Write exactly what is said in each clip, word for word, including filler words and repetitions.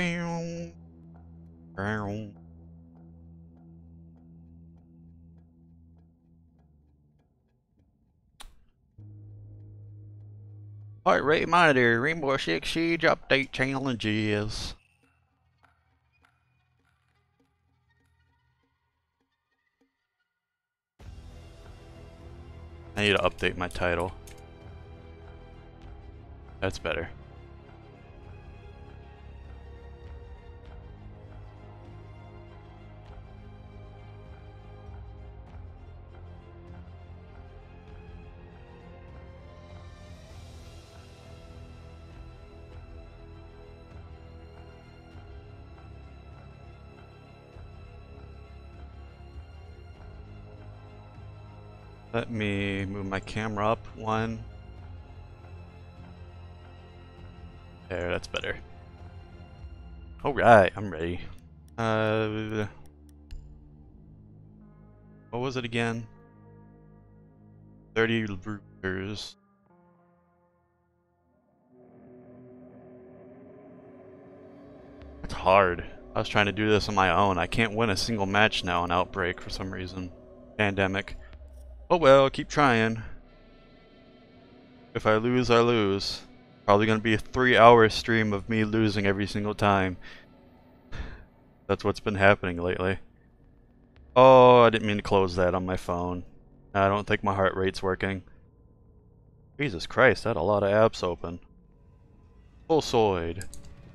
Alright, Ray Monitor, Rainbow Six Siege update challenges. I need to update my title. That's better. Let me move my camera up one. There, that's better. Alright, I'm ready. Uh, what was it again? thirty rooters. That's hard. I was trying to do this on my own. I can't win a single match now in Outbreak for some reason. Pandemic. Oh well, keep trying. If I lose, I lose. Probably gonna be a three hour stream of me losing every single time. That's what's been happening lately. Oh, I didn't mean to close that on my phone. I don't think my heart rate's working. Jesus Christ, I had a lot of apps open. Pulsoid. Is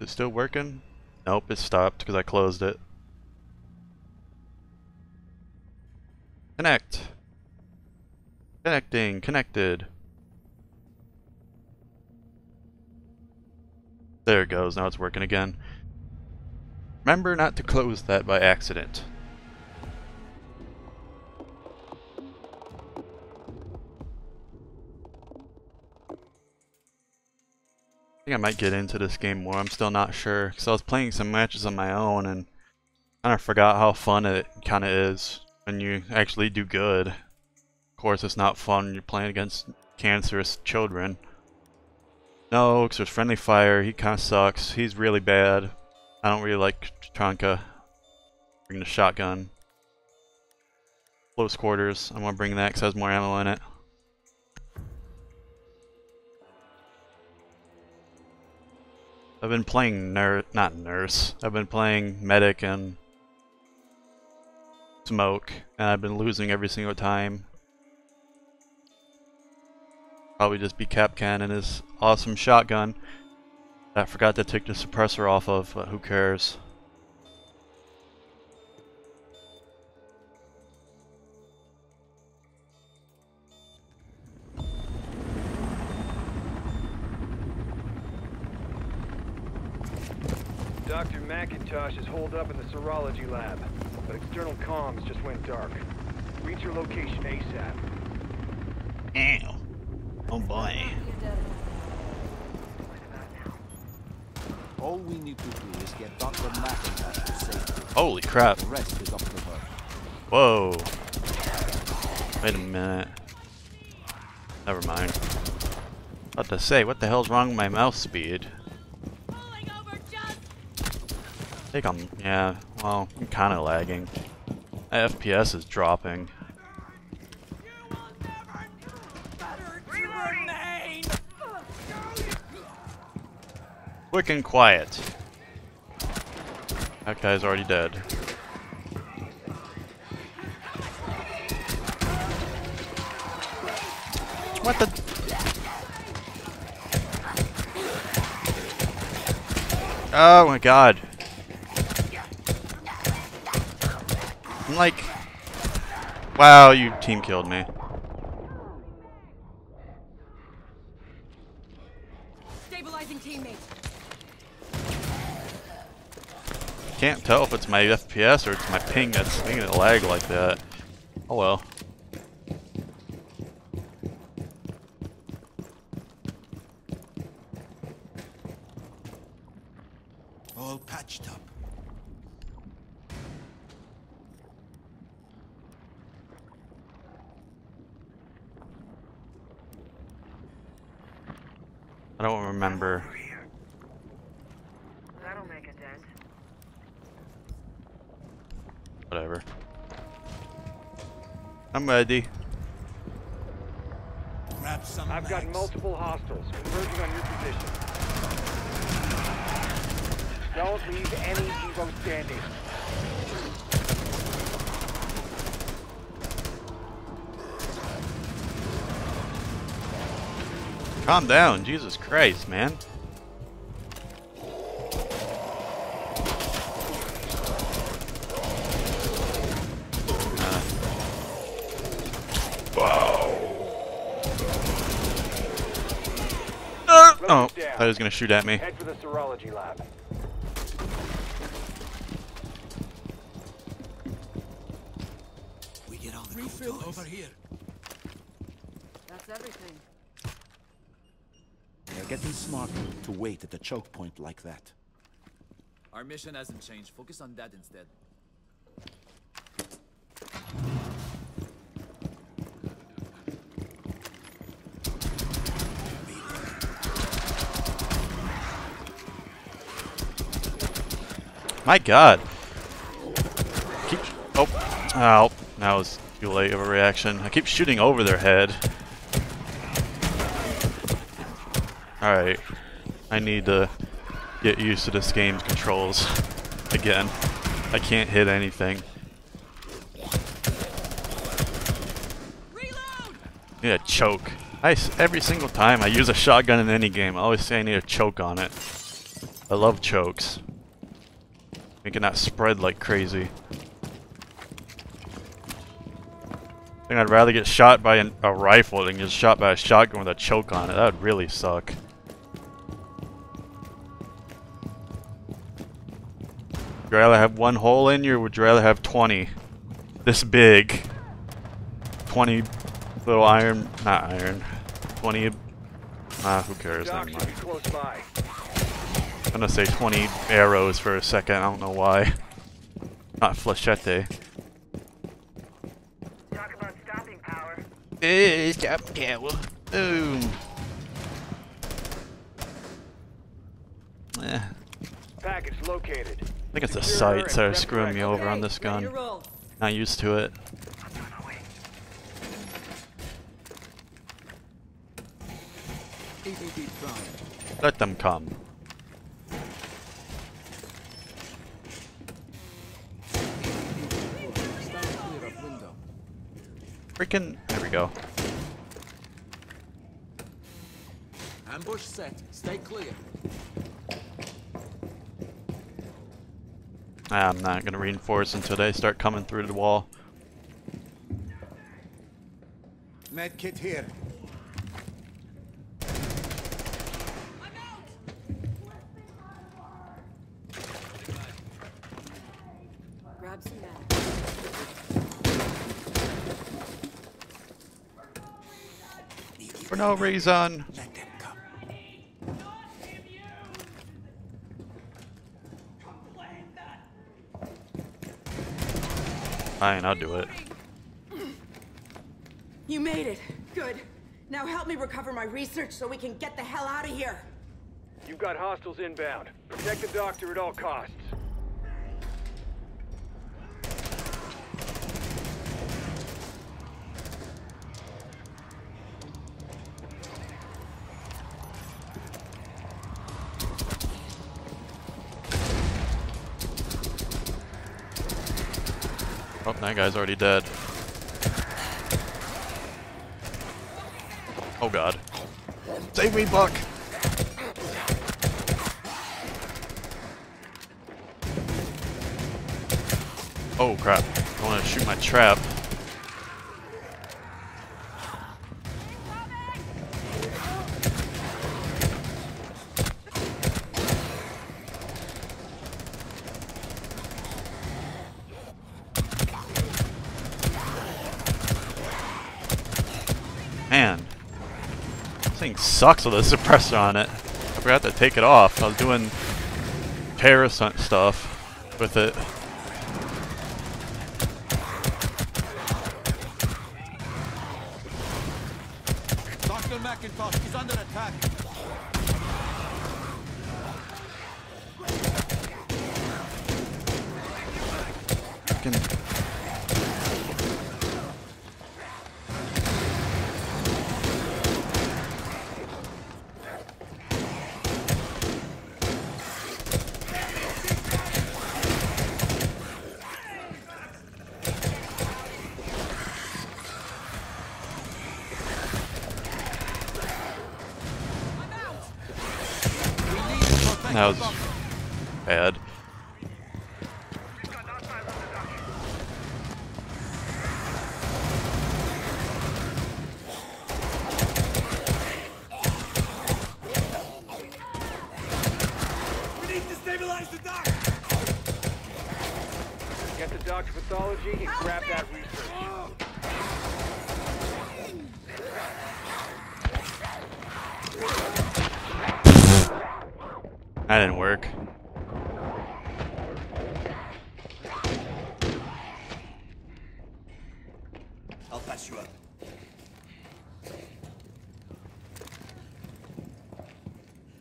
it still working? Nope, it stopped because I closed it. Connect. Connecting, connected. There it goes, now it's working again. Remember not to close that by accident. I think I might get into this game more, I'm still not sure. Because I was playing some matches on my own and I kind of forgot how fun it kind of is when you actually do good. Of course, it's not fun when you're playing against cancerous children. No, because there's friendly fire. He kind of sucks. He's really bad. I don't really like Tronka. Bring the shotgun. Close quarters. I'm going to bring that because it has more ammo in it. I've been playing nurse, not nurse. I've been playing medic and smoke, and I've been losing every single time. Probably just be Capcan and his awesome shotgun. I forgot to take the suppressor off of, but who cares. Doctor McIntosh is holed up in the serology lab, but external comms just went dark. Reach your location ASAP. Ow. Oh boy. All we need to do is get Doctor McIntosh to safety. Holy crap. The rest is up to her. Whoa. Wait a minute. Never mind. About to say, what the hell's wrong with my mouse speed? Pulling over, just... I think I'm, yeah, well, I'm kinda lagging. My F P S is dropping. Quick and quiet. That guy's already dead. What the? Oh my god. I'm like, wow, you team killed me. Stabilizing teammate. Can't tell if it's my F P S or it's my ping that's making it lag like that. Oh well. All patched up. I don't remember. That'll make a dent. Whatever. I'm ready. Grab some I've got multiple hostiles converging on your position. Don't leave any Evo standing. Calm down, Jesus Christ, man. Oh, I thought he was gonna shoot at me. Head for the serology lab. We get all the refill over here. That's everything. They're getting smarter to wait at the choke point like that. Our mission hasn't changed. Focus on that instead. My God! Keep oh, ow! That was too late of a reaction. I keep shooting over their head. All right, I need to get used to this game's controls again. I can't hit anything. Reload! Need a choke. I every single time I use a shotgun in any game, I always say I need a choke on it. I love chokes. Making that spread like crazy. I think I'd rather get shot by an, a rifle than get shot by a shotgun with a choke on it. That would really suck. Would you rather have one hole in you or would you rather have twenty? This big. twenty little iron. Not iron. twenty. Ah, who cares? Never mind. I'm gonna say twenty arrows for a second, I don't know why. Not flechette. Talk about stopping power. Hey, stop power. Boom. Eh. Package located. I think it's the sights that are screwing me over on this gun. Not used to it. Let them come. Freaking, there we go. Ambush set. Stay clear. I'm not gonna reinforce until they start coming through the wall. Med kit here. I'm out. Grab some meds. For no reason. Let them come. Fine, I'll do it. You made it. Good. Now help me recover my research so we can get the hell out of here. You've got hostiles inbound. Protect the doctor at all costs. Oh, that guy's already dead. Oh God. Save me, Buck! Oh crap. I wanna shoot my trap. Sucks with a suppressor on it. I forgot to take it off. I was doing terrorist hunt stuff with it. Doctor McIntosh is under attack. Fucking That was bad. That didn't work. I'll pass you up.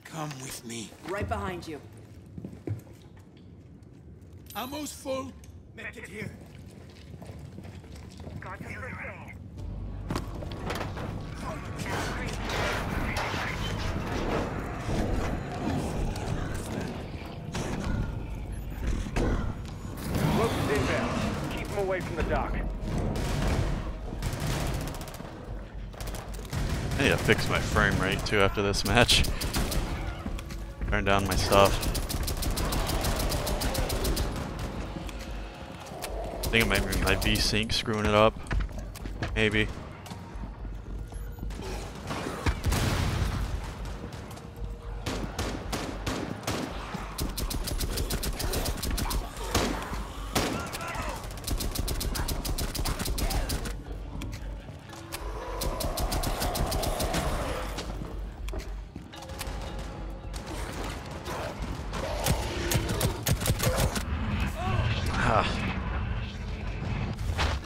Come with me. Right behind you. Ammo's full. Make it here. God, away from the dock. I need to fix my frame rate too after this match. Turn down my stuff. I think it might be my V-Sync screwing it up. Maybe.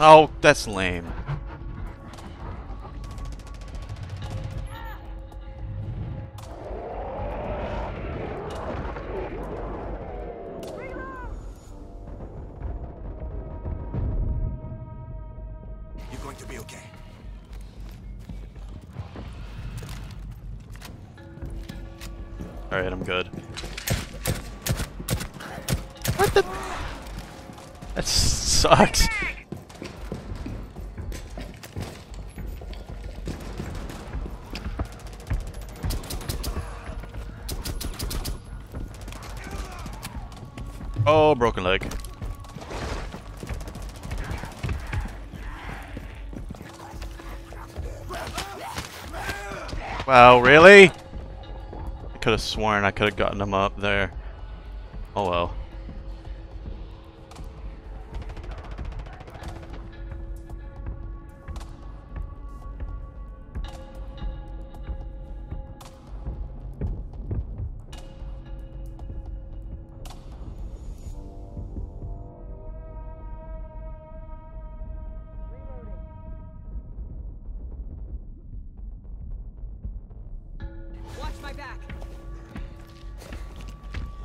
Oh, that's lame. You're going to be okay. All right, I'm good. What the? That sucks. Oh, broken leg. Wow, really? I could have sworn I could have gotten him up there. Oh well.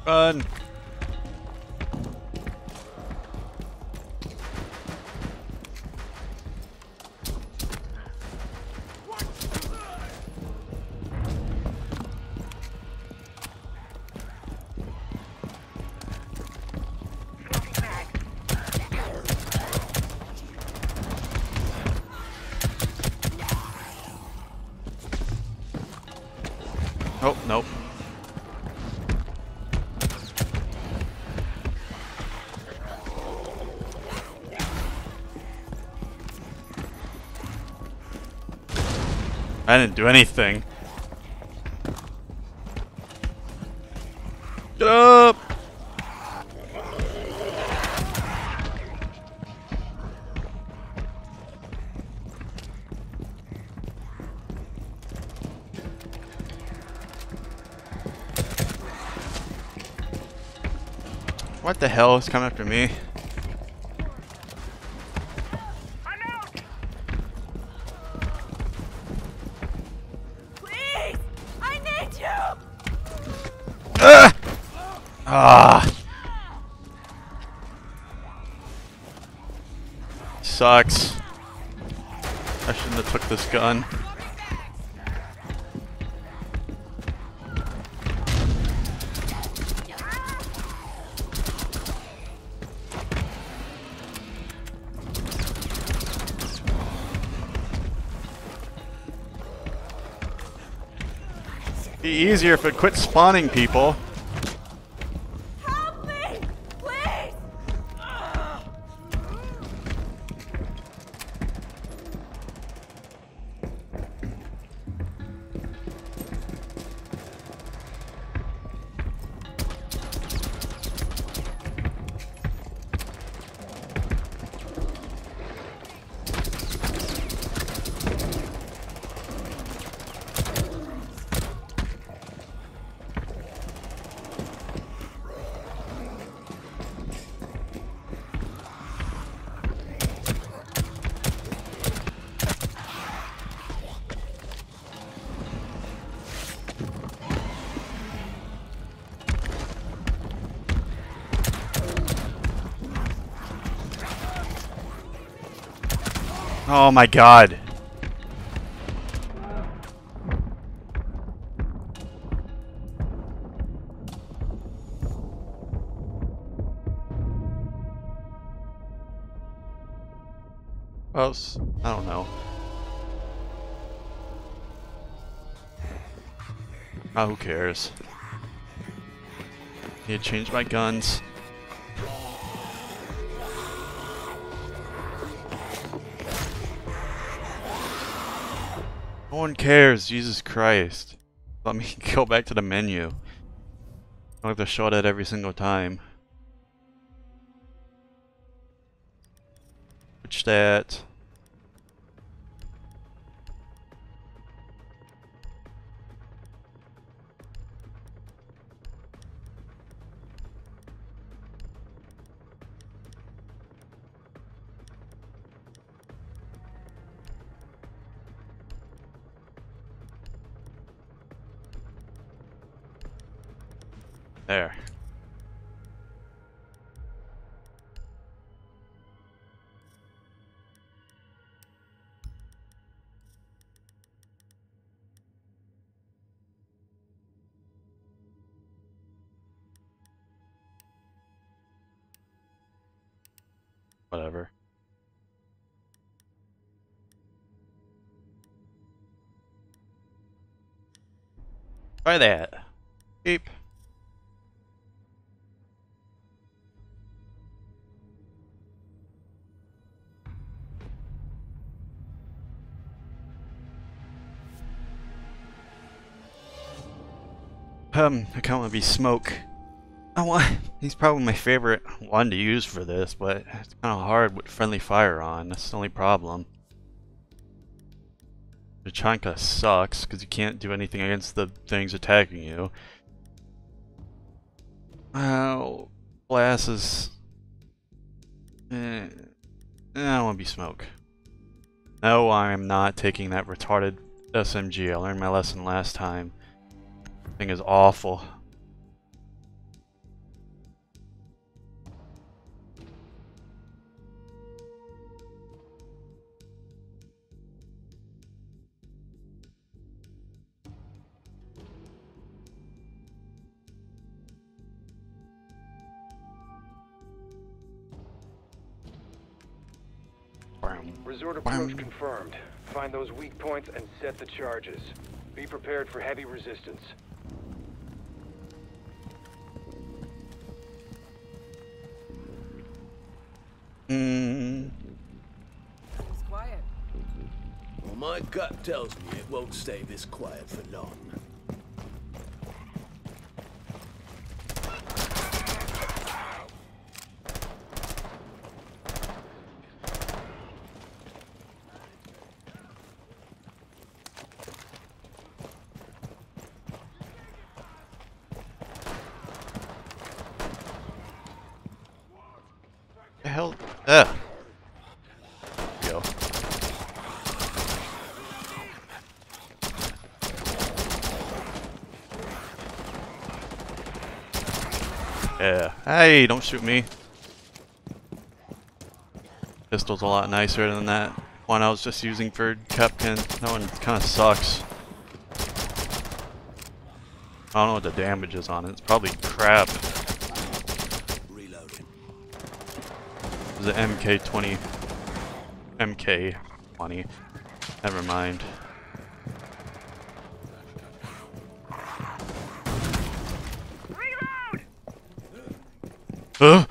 Run! Oh, nope. I didn't do anything. Get up! What the hell is coming after me? Ah, sucks. I shouldn't have took this gun. It'd be easier if it quit spawning people. Oh my god. Well, I don't know. Oh, who cares? Need to change my guns. No one cares, Jesus Christ. Let me go back to the menu. I don't have to show that every single time. Switch that. There. Whatever. Try that. Beep. Um, account would be Smoke. I want, he's probably my favorite one to use for this, but it's kind of hard with friendly fire on. That's the only problem. The Tronka sucks because you can't do anything against the things attacking you. Oh, Glass is. Eh, I want to be Smoke. No, I'm not taking that retarded S M G. I learned my lesson last time. Thing is awful. Resort approach confirmed. Find those weak points and set the charges. Be prepared for heavy resistance. Mm. It was quiet. Well, my gut tells me it won't stay this quiet for long. Hell, uh. Go. Yeah. Hey, don't shoot me. Pistol's a lot nicer than that one I was just using for Capcan. That one kind of sucks. I don't know what the damage is on it. It's probably crap. The M K twenty. M K twenty. Never mind. Reload! Huh?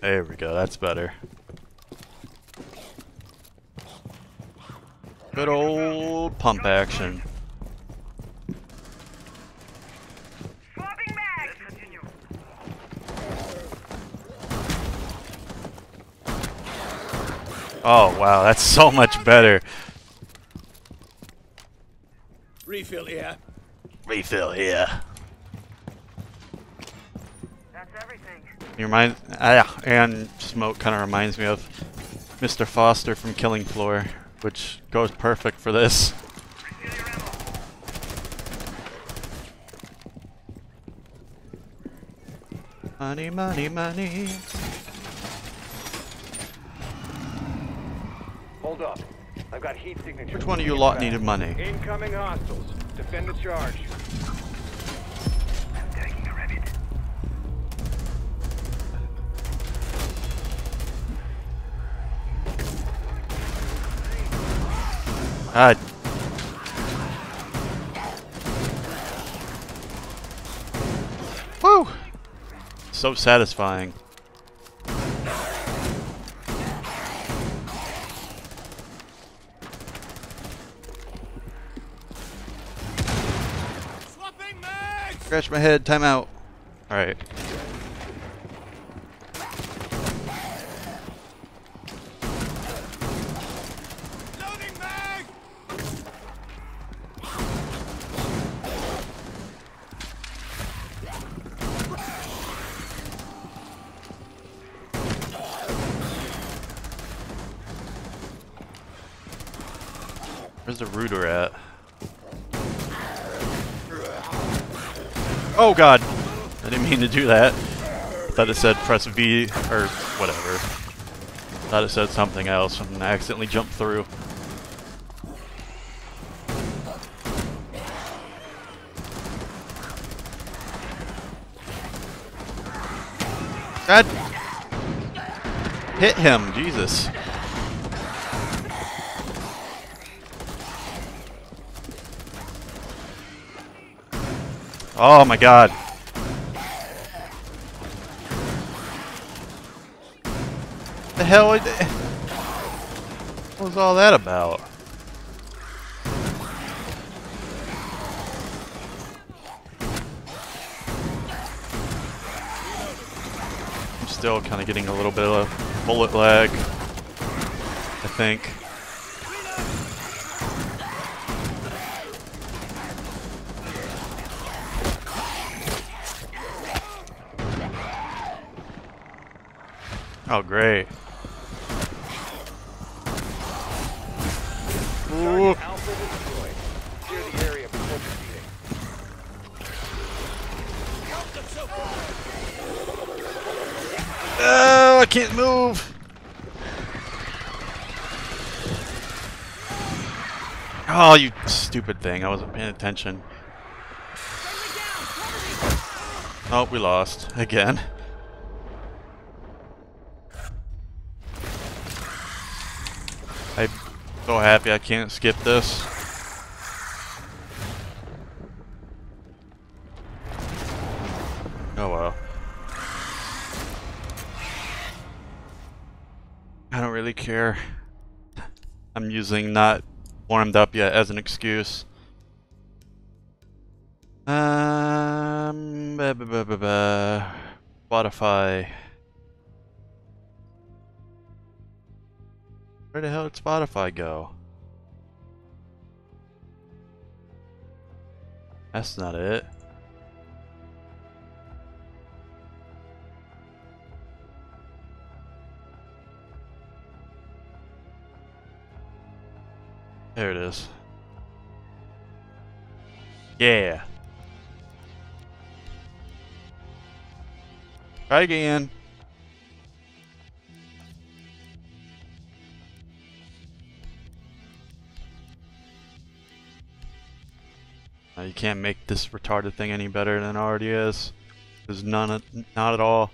There we go, that's better. Good old pump action. Oh wow, that's so much better. Refill here. Refill here. That's everything. You remind ah, and Smoke kind of reminds me of Mister Foster from Killing Floor, which goes perfect for this. Money, money, money. Hold up. I've got heat signatures. Which one of you lot needed money? Incoming hostiles. Defend the charge. I'm taking a rabbit. Ah. Woo! So satisfying. Scratch my head, time out. Alright. Loading mag. Where's the router at? Oh god! I didn't mean to do that. Thought it said press V or whatever. Thought it said something else and I accidentally jumped through. God! Hit him, Jesus. Oh my god. The hell is that? What was all that about? I'm still kind of getting a little bit of bullet lag, I think. Oh, great. Ooh. Oh, I can't move. Oh, you stupid thing. I wasn't paying attention. Oh, we lost again. I'm so happy I can't skip this. Oh well. I don't really care. I'm using not warmed up yet as an excuse. Um, bah, bah, bah, bah, bah. Spotify. Where the hell did Spotify go? That's not it. There it is. Yeah. Try again. You can't make this retarded thing any better than it already is. There's none, not at all.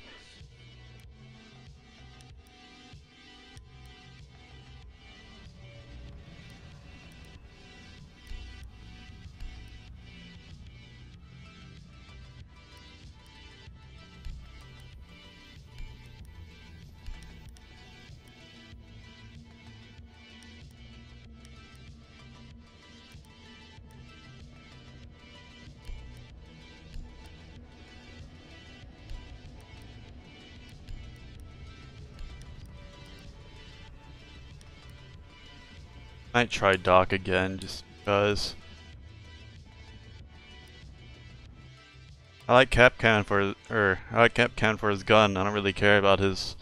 I might try Doc again just because I like Capcan for or I like Capcan for his gun. I don't really care about his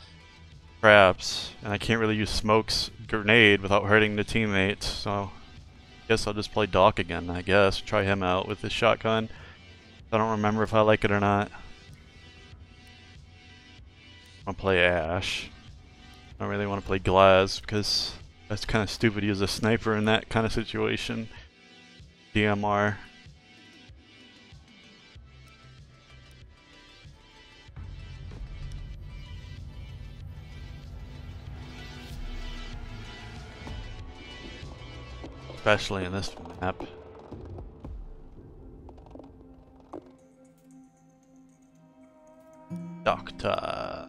traps, and I can't really use Smoke's grenade without hurting the teammates. So I guess I'll just play Doc again. I guess try him out with his shotgun. I don't remember if I like it or not. I'll play Ash. I don't really want to play Glass because That's kind of stupid. He was a sniper in that kind of situation. D M R. Especially in this map. Doctor.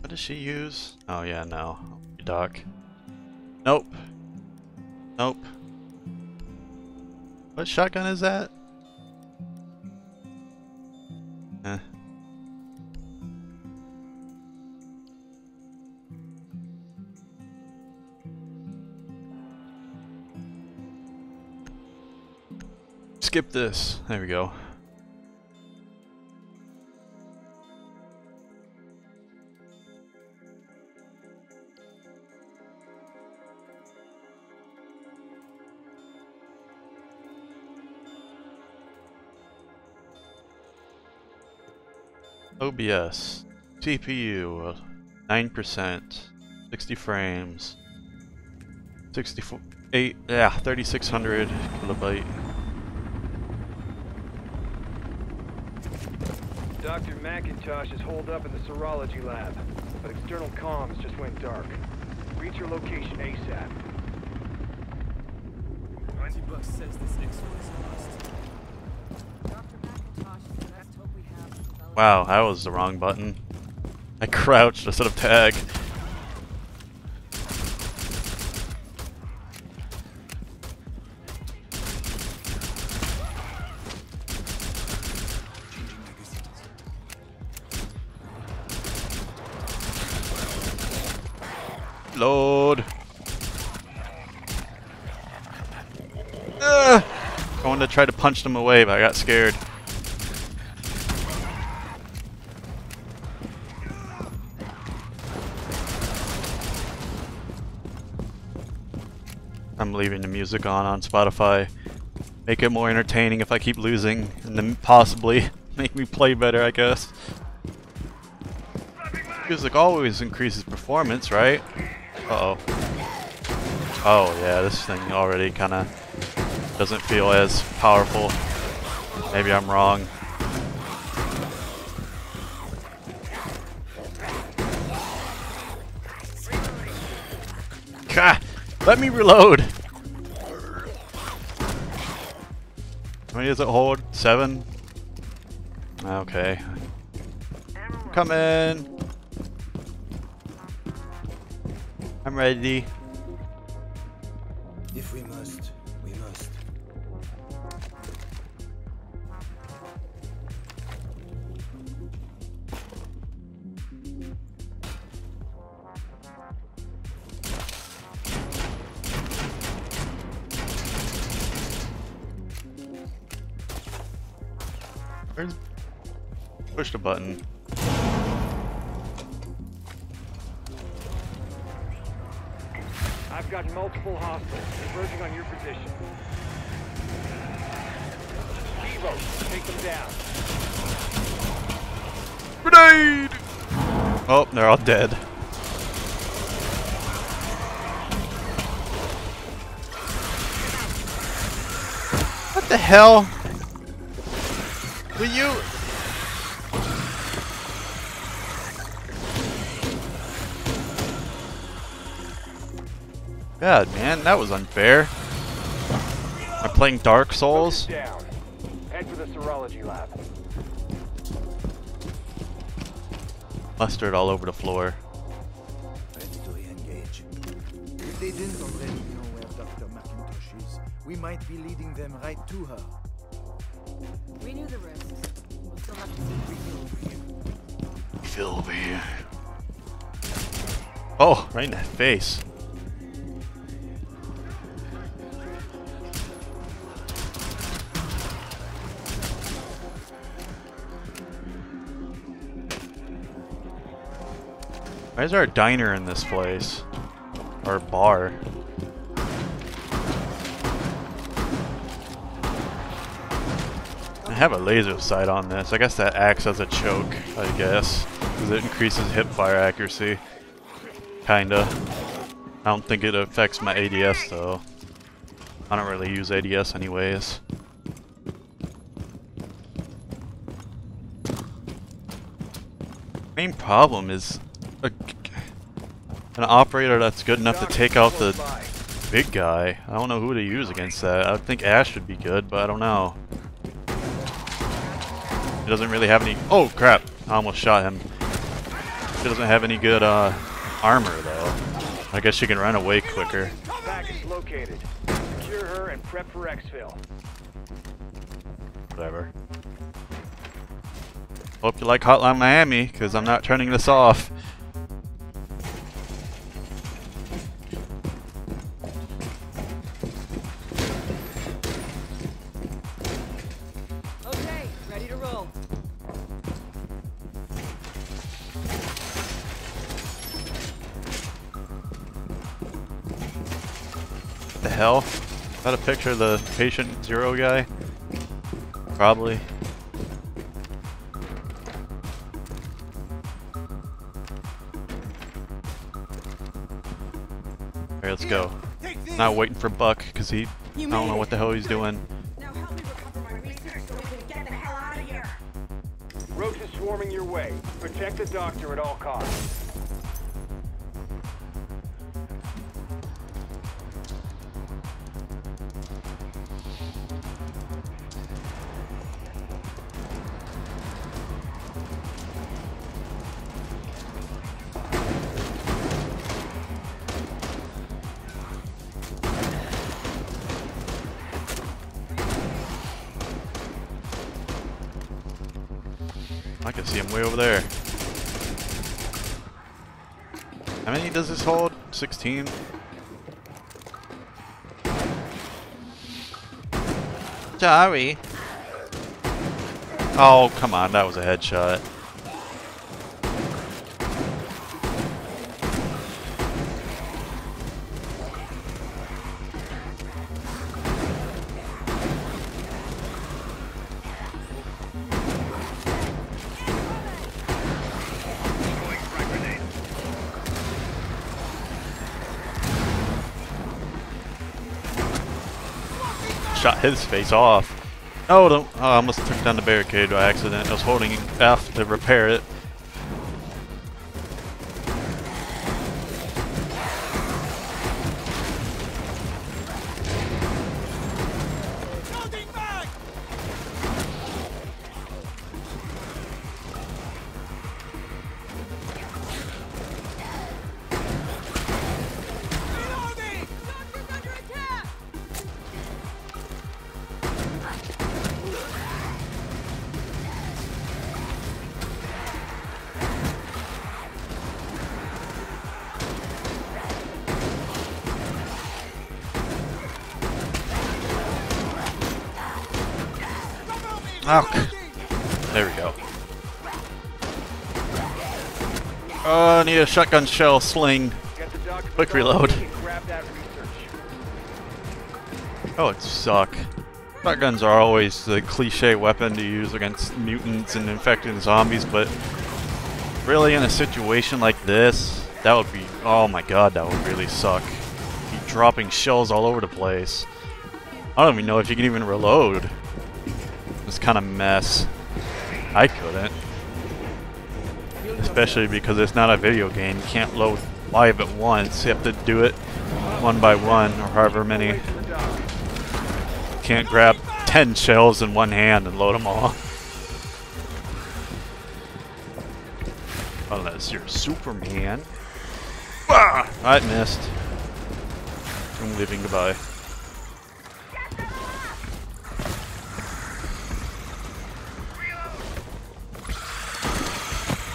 What does she use? Oh yeah, no. Doc. Nope. Nope. What shotgun is that? Eh. Skip this. There we go. O B S, C P U, nine percent, sixty frames, sixty-four, eight, yeah, thirty-six hundred kilobyte. Doctor McIntosh is holed up in the serology lab, but external comms just went dark. Reach your location ASAP. Buck says this is wow, that was the wrong button. I crouched instead of tag. Load. Uh, I wanted to try to punch them away, but I got scared. I'm leaving the music on on Spotify. Make it more entertaining if I keep losing, and then possibly make me play better, I guess. Music always increases performance, right? Uh-oh. Oh yeah, this thing already kind of doesn't feel as powerful. Maybe I'm wrong. Gah! Let me reload! How many does it hold? Seven? Okay. Come in! I'm ready. If we must, we must. Where's... Push the button. I've got multiple hostiles converging on your position. Devo, take them down. Grenade! Oh, they're all dead. What the hell? Will you? God, man, that was unfair. I'm playing Dark Souls. Head for the serology lab. Mustard all over the floor. Ready to engage. If they didn't already know where Doctor McIntosh is, we might be leading them right to her. We knew the risks. We'll still have to see refill over here. Oh, right in that face. Why is there a diner in this place? Or a bar? have a laser sight on this. I guess that acts as a choke, I guess, because it increases hip fire accuracy. Kinda. I don't think it affects my A D S though. I don't really use A D S anyways. Main problem is a, an operator that's good enough to take out the big guy. I don't know who to use against that. I think Ash should be good, but I don't know. He doesn't really have any... Oh crap! I almost shot him. He doesn't have any good uh, armor though. I guess she can run away quicker. Package located. Secure her and prep for exfil. Whatever. Hope you like Hotline Miami, because I'm not turning this off. Okay, ready to roll. What the hell? Is that a picture of the patient zero guy? Probably. Let's go. Not waiting for Buck because he, I don't know what the hell he's doing. Now help me recover my research so we can get the hell out of here. Roach is swarming your way. Protect the doctor at all costs. Way over there. How many does this hold? sixteen? Sorry. Oh, come on. That was a headshot. Shot his face off. Oh, don't, oh, I almost took down the barricade by accident. I was holding F to repair it. Oh, there we go. Oh, I need a shotgun shell sling. Quick reload. Oh, it suck. Shotguns are always the cliche weapon to use against mutants and infected zombies, but really in a situation like this, that would be, oh my god, that would really suck. Be dropping shells all over the place. I don't even know if you can even reload. It's kind of mess. I couldn't. Especially because it's not a video game. You can't load live at once. You have to do it one by one or however many. You can't grab ten shells in one hand and load them all. Unless you're Superman. Ah, I missed. I'm leaving, goodbye.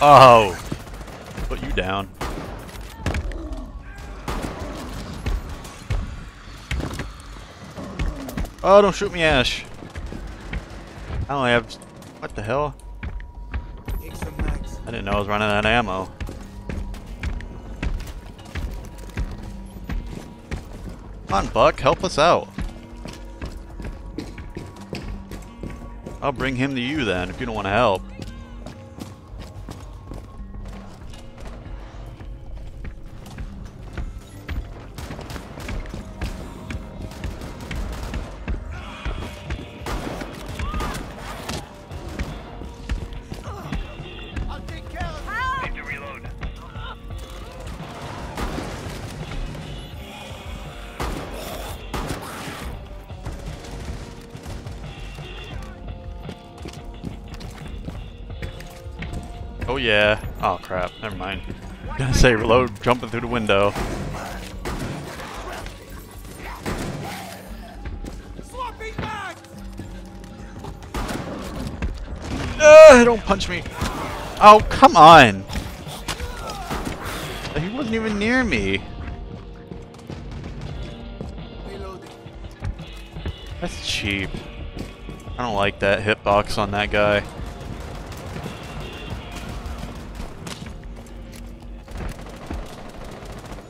Oh, put you down. Oh, don't shoot me, Ash. I only have, what the hell? I didn't know I was running out of ammo. Come on, Buck, help us out. I'll bring him to you then, if you don't want to help. Oh yeah. Oh crap. Never mind. I'm gonna say reload, jumping through the window. Uh, don't punch me. Oh come on. He wasn't even near me. That's cheap. I don't like that hitbox on that guy.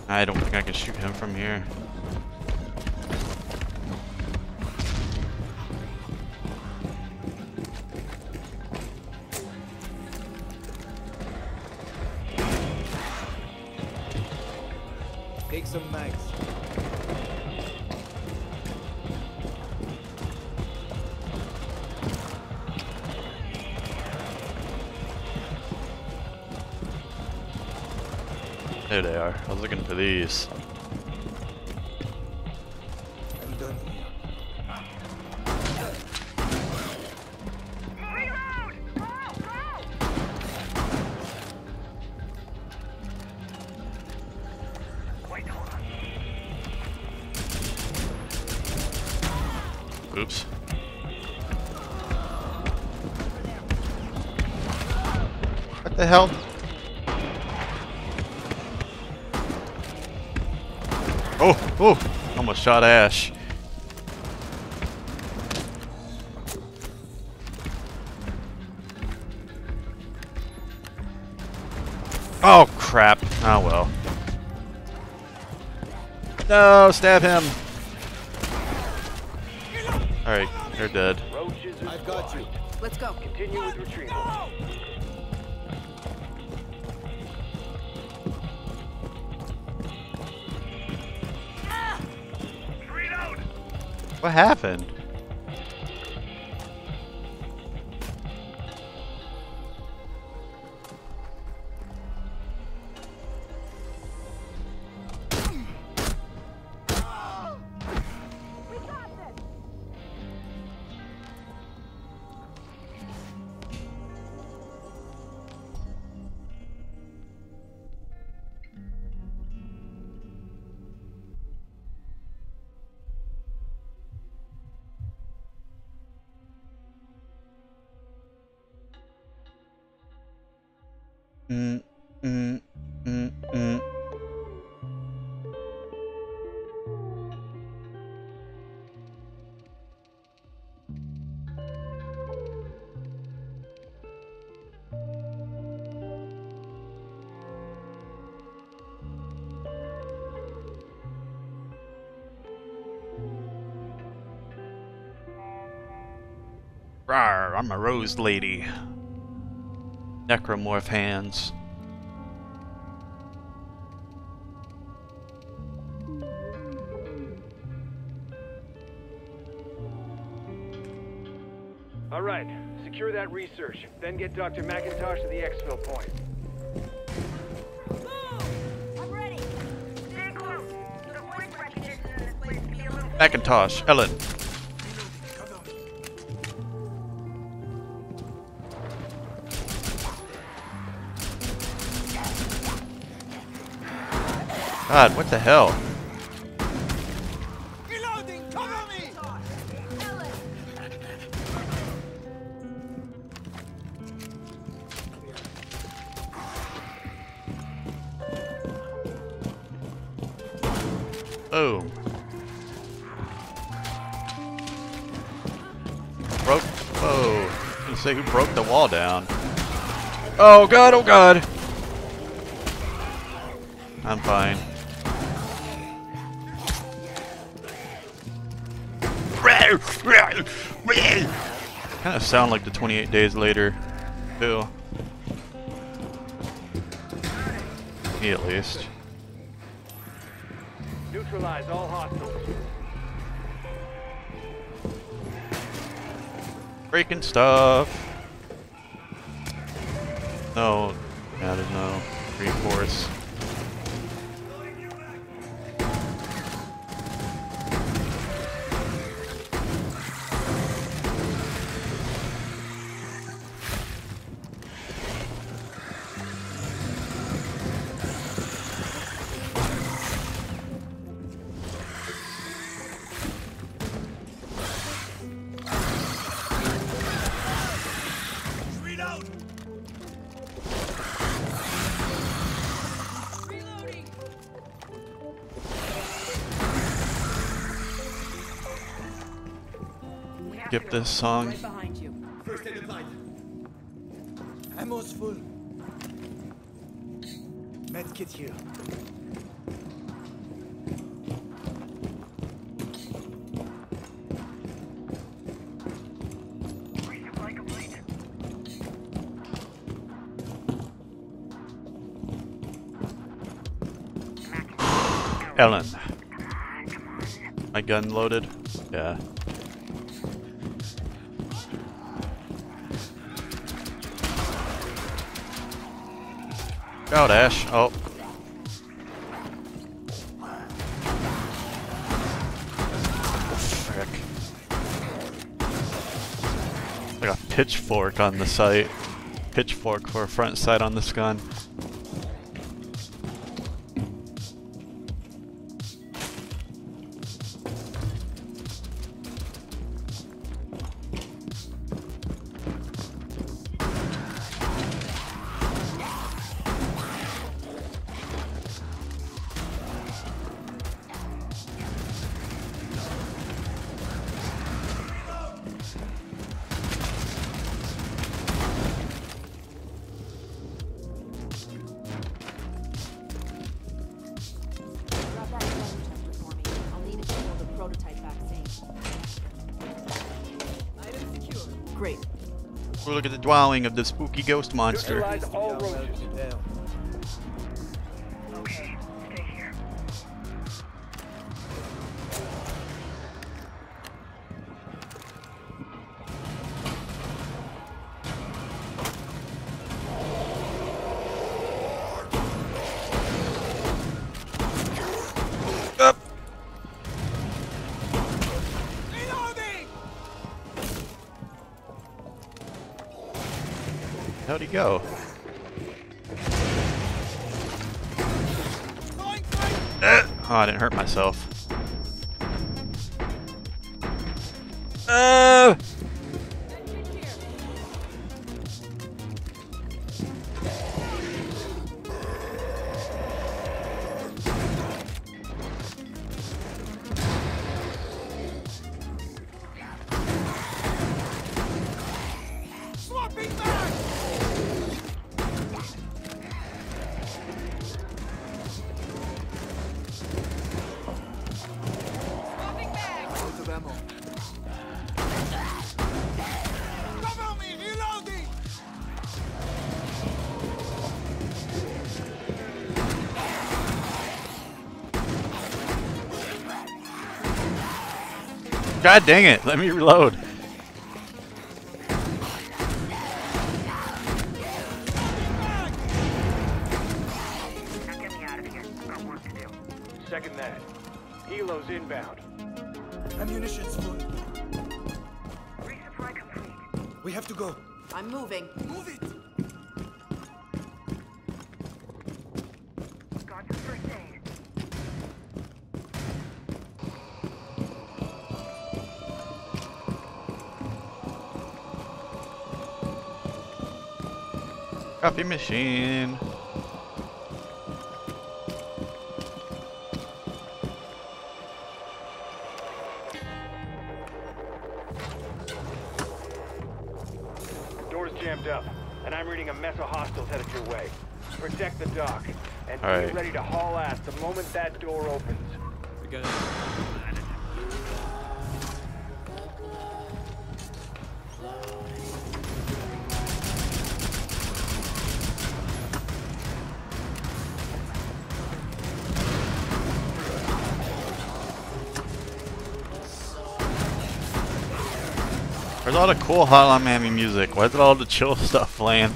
I don't think I can shoot him from here. Take some mags. There they are. I was looking for these. I'm done here. Reload! Go, go! Wait, hold on. Oops. What the hell? Oh, oh, almost shot Ash. Oh, crap. Oh, well. No, stab him. Alright, you're dead. I've got you. Let's go. Continue with retrieval. What happened? We got this. Mm, mm, mm, mm. Rawr, I'm a rose lady. Necromorph hands. All right, secure that research, then get Doctor McIntosh to the exfil point. Boom! I'm ready. Stay close. The voice recognition in this place can be a little. McIntosh, Ellen. God, what the hell? Reloading, cover me! Oh. Broke. Whoa. I was gonna say who broke the wall down. Oh god, oh god! I'm fine. Kind of sound like the twenty-eight days later, too. Me at least. Neutralize all hostiles. Breaking stuff. No, I don't know. Reinforce. Skip this song. Right behind you. First aid in line. Ammo's full. Med kit here. Ellen. My gun loaded? Yeah. Out, Ash. Oh. Oh, frick. I got a pitchfork on the sight. Pitchfork for a front sight on this gun. Look at the dwelling of the spooky ghost monster. Okay, stay here. Up. How'd he go? Uh, oh, I didn't hurt myself. Uh, God dang it, let me reload. Now get me out of here. I've got work to do. Second that. Helo's inbound. Ammunition's full. Resupply complete. We have to go. I'm moving. Move it! Got the first aid. Copy machine. Door's jammed up, and I'm reading a mess of hostiles headed your way. Protect the dock, and all be right. Ready to haul ass the moment that door opens. We got it. There's all the cool Hotline Miami music. Why is it all the chill stuff playing?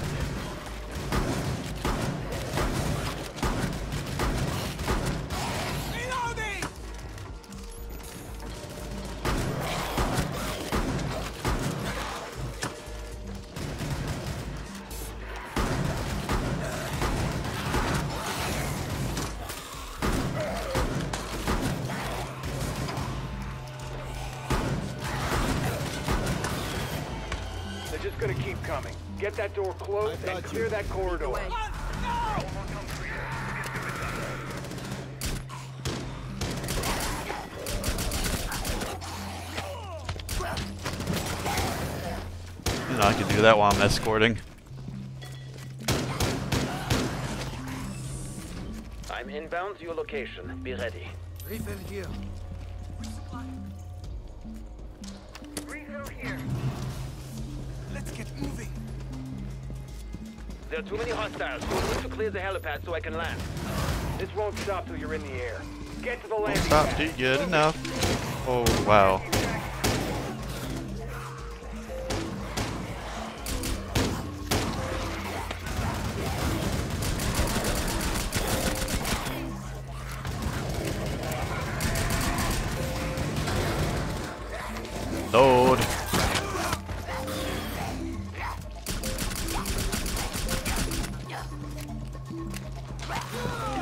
Clear that corridor. Wait. You know, I can do that while I'm escorting. I'm inbound to your location. Be ready. Refill here. Refill here. Let's get moving. There are too many hostiles, so I need to clear the helipad so I can land. This won't stop till you're in the air. Get to the landing pad. Stop, dude. Good enough. Oh, wow.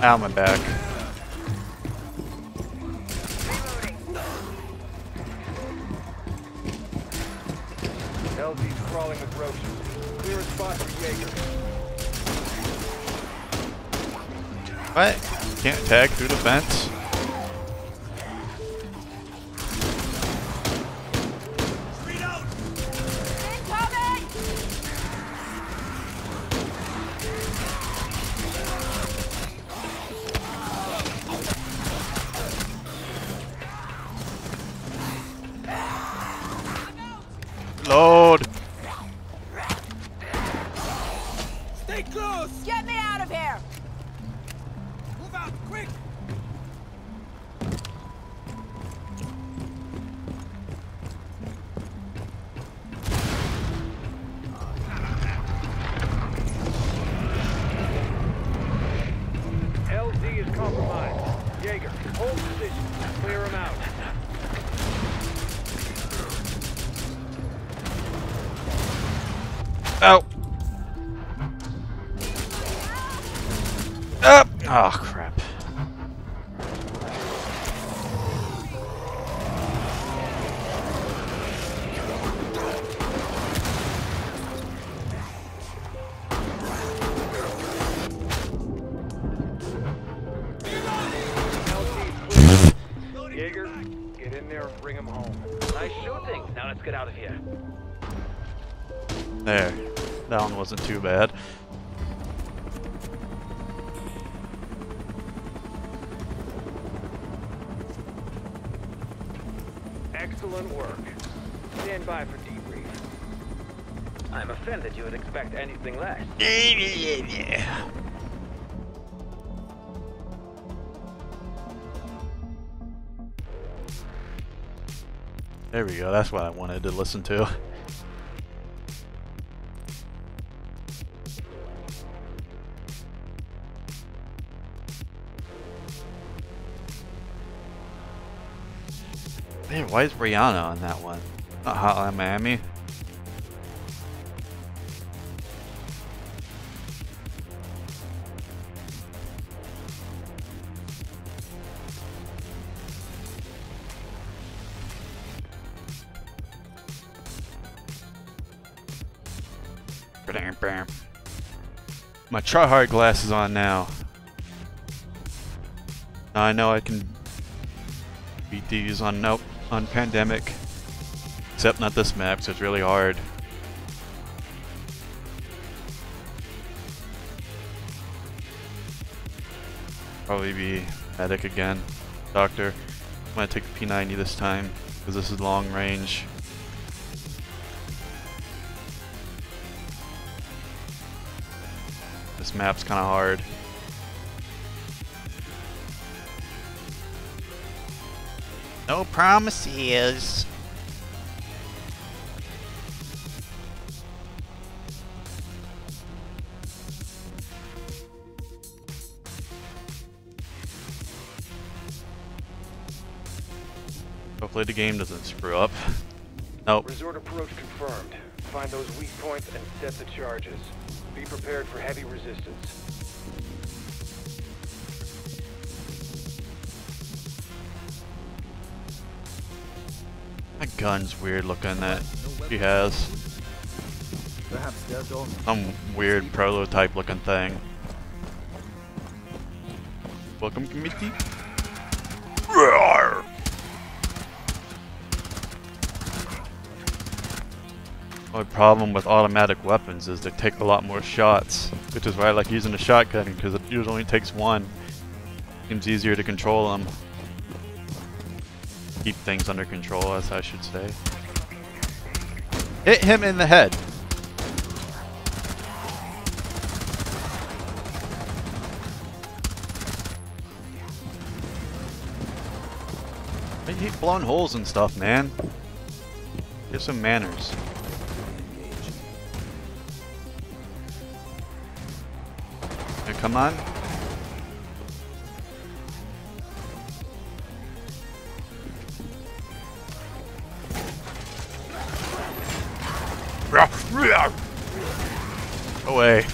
Ow, my back. L Z's crawling with roaches. Clear a spot for Jäger. What? Can't tag through the fence? Wasn't too bad. Excellent work. Stand by for debrief. I'm offended you would expect anything less. Yeah. There we go. That's what I wanted to listen to. Why is Rihanna on that one? Not Hotline Miami. My tryhard glass is on now. Now I know I can beat these on nope. On Pandemic, except not this map, so it's really hard. Probably be medic again, doctor. I'm gonna take the P ninety this time because this is long range. This map's kind of hard. No promises. Hopefully the game doesn't screw up. Nope. Resort approach confirmed. Find those weak points and set the charges. Be prepared for heavy resistance. That gun's weird looking that she has. Some weird prototype looking thing. Welcome, committee. Roar! The only problem with automatic weapons is they take a lot more shots, which is why I like using the shotgun, because it usually only takes one. Seems easier to control them. Keep things under control, as I should say. Hit him in the head! Keep blowing holes and stuff, man. Give some manners. Hey, come on. Away.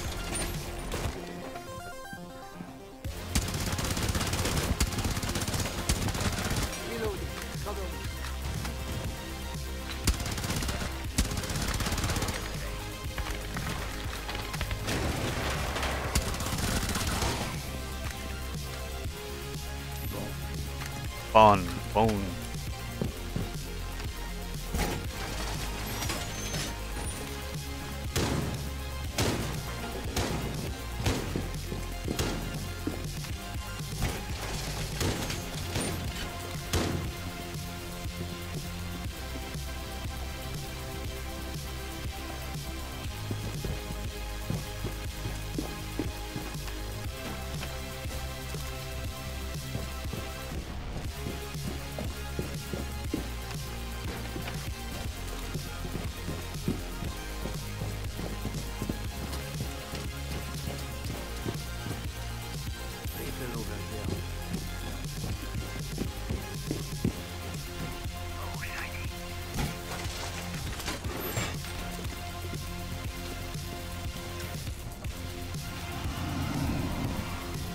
On phone.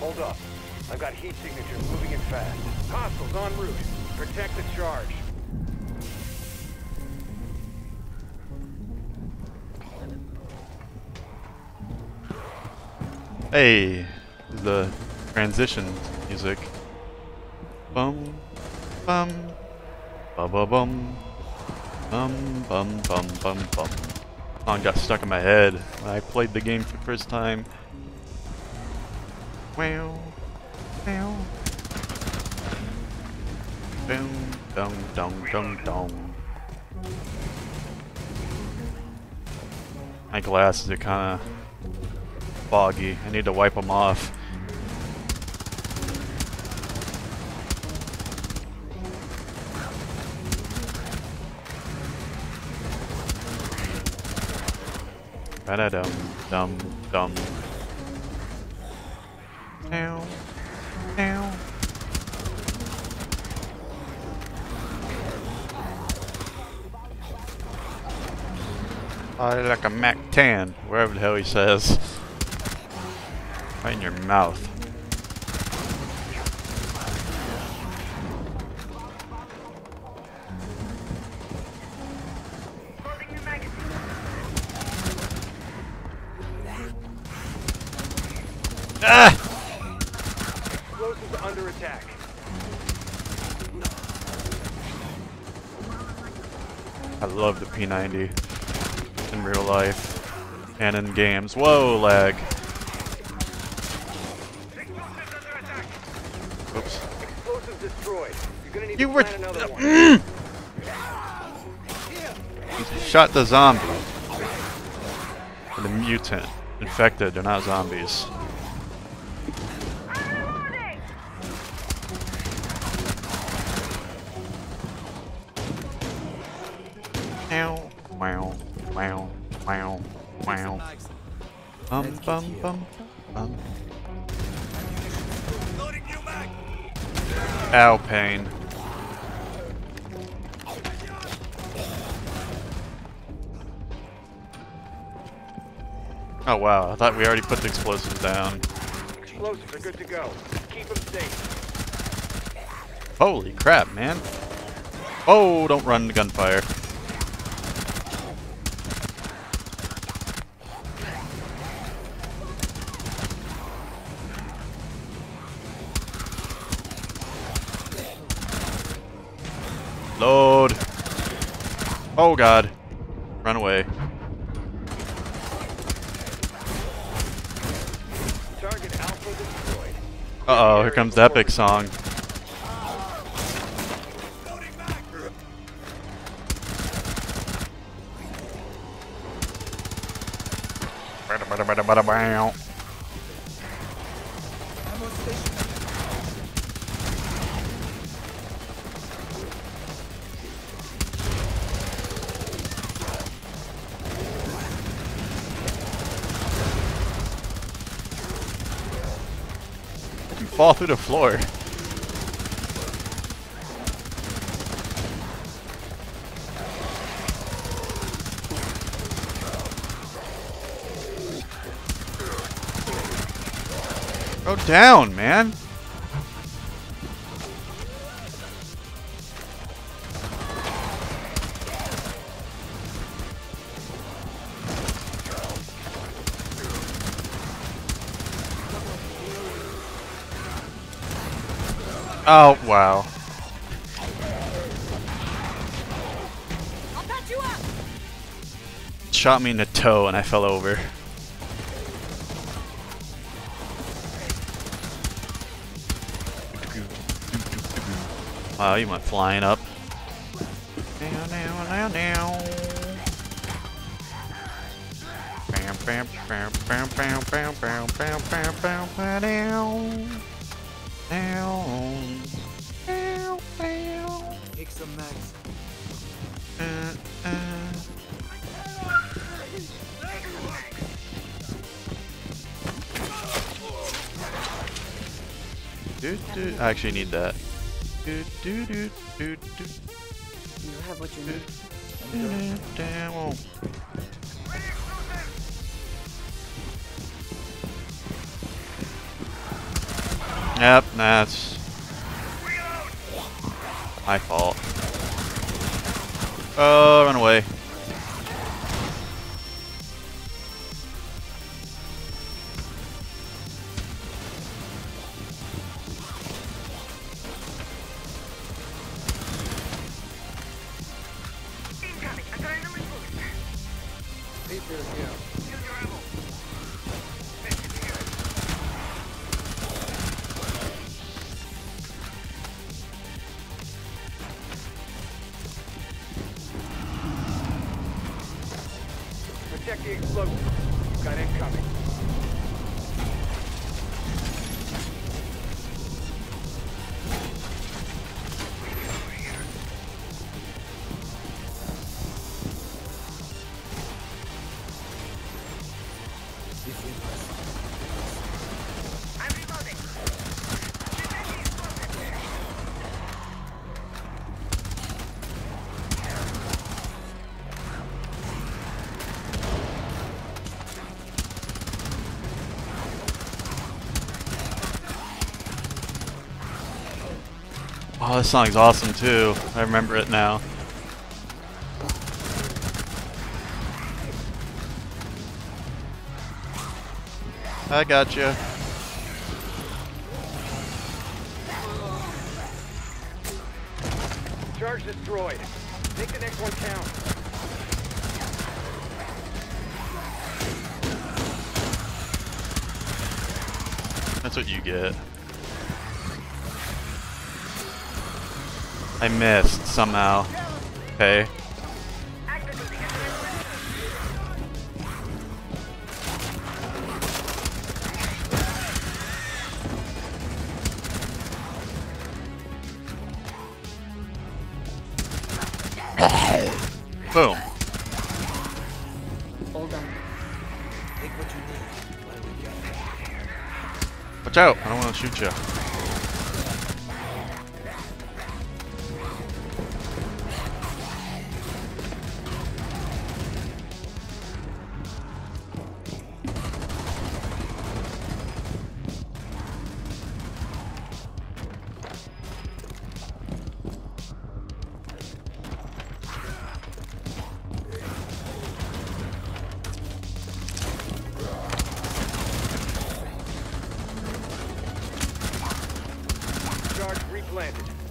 Hold up. I've got heat signature moving in fast. Hostiles en route. Protect the charge. Hey, the transition music. Bum, bum, ba ba bum, bum, bum, bum, bum, bum. Song got stuck in my head when I played the game for the first time. Well, well. Boom, dum, dum, dum, dum. My glasses are kind of foggy. I need to wipe them off. Ba-da-dum, dum, dum. Now, now. I like a Mac ten, wherever the hell he says. Right in your mouth. Ah! Under attack. I love the P ninety in real life and in games. Whoa, lag. Oops. Explosives destroyed. You're gonna need you to were plan another one. Shot the zombie. Or the mutant. Infected, they're not zombies. Wow, wow, wow, wow, wow. Bum, bum, bum, bum. Ow, pain. Oh wow, I thought we already put the explosives down. Explosives are good to go. Keep them safe. Holy crap, man. Oh, don't run into gunfire. Load. Oh god. Run away. Target alpha destroyed. Uh oh, here comes the epic song. Fall through the floor. Go down, man. Oh, wow. I'll patch you up. Shot me in the toe and I fell over. Wow, you went flying up. Now, now, now, now. Bam, bam, bam, bam, bam, bam, bam, bam, bam, bam, bam, bam. Down. Down, down. Take some meds. Uh, uh. Do, do. I actually need that. Do, do, do, do, do. You have what you need. Do, down. Yep, that's my fault. Oh, run away. Oh, this song's awesome too. I remember it now. I got you. Charge destroyed. Make the next one count. That's what you get. I missed somehow. Okay. Boom. Hold on. Take what you need. Let it go. Watch out! I don't want to shoot you.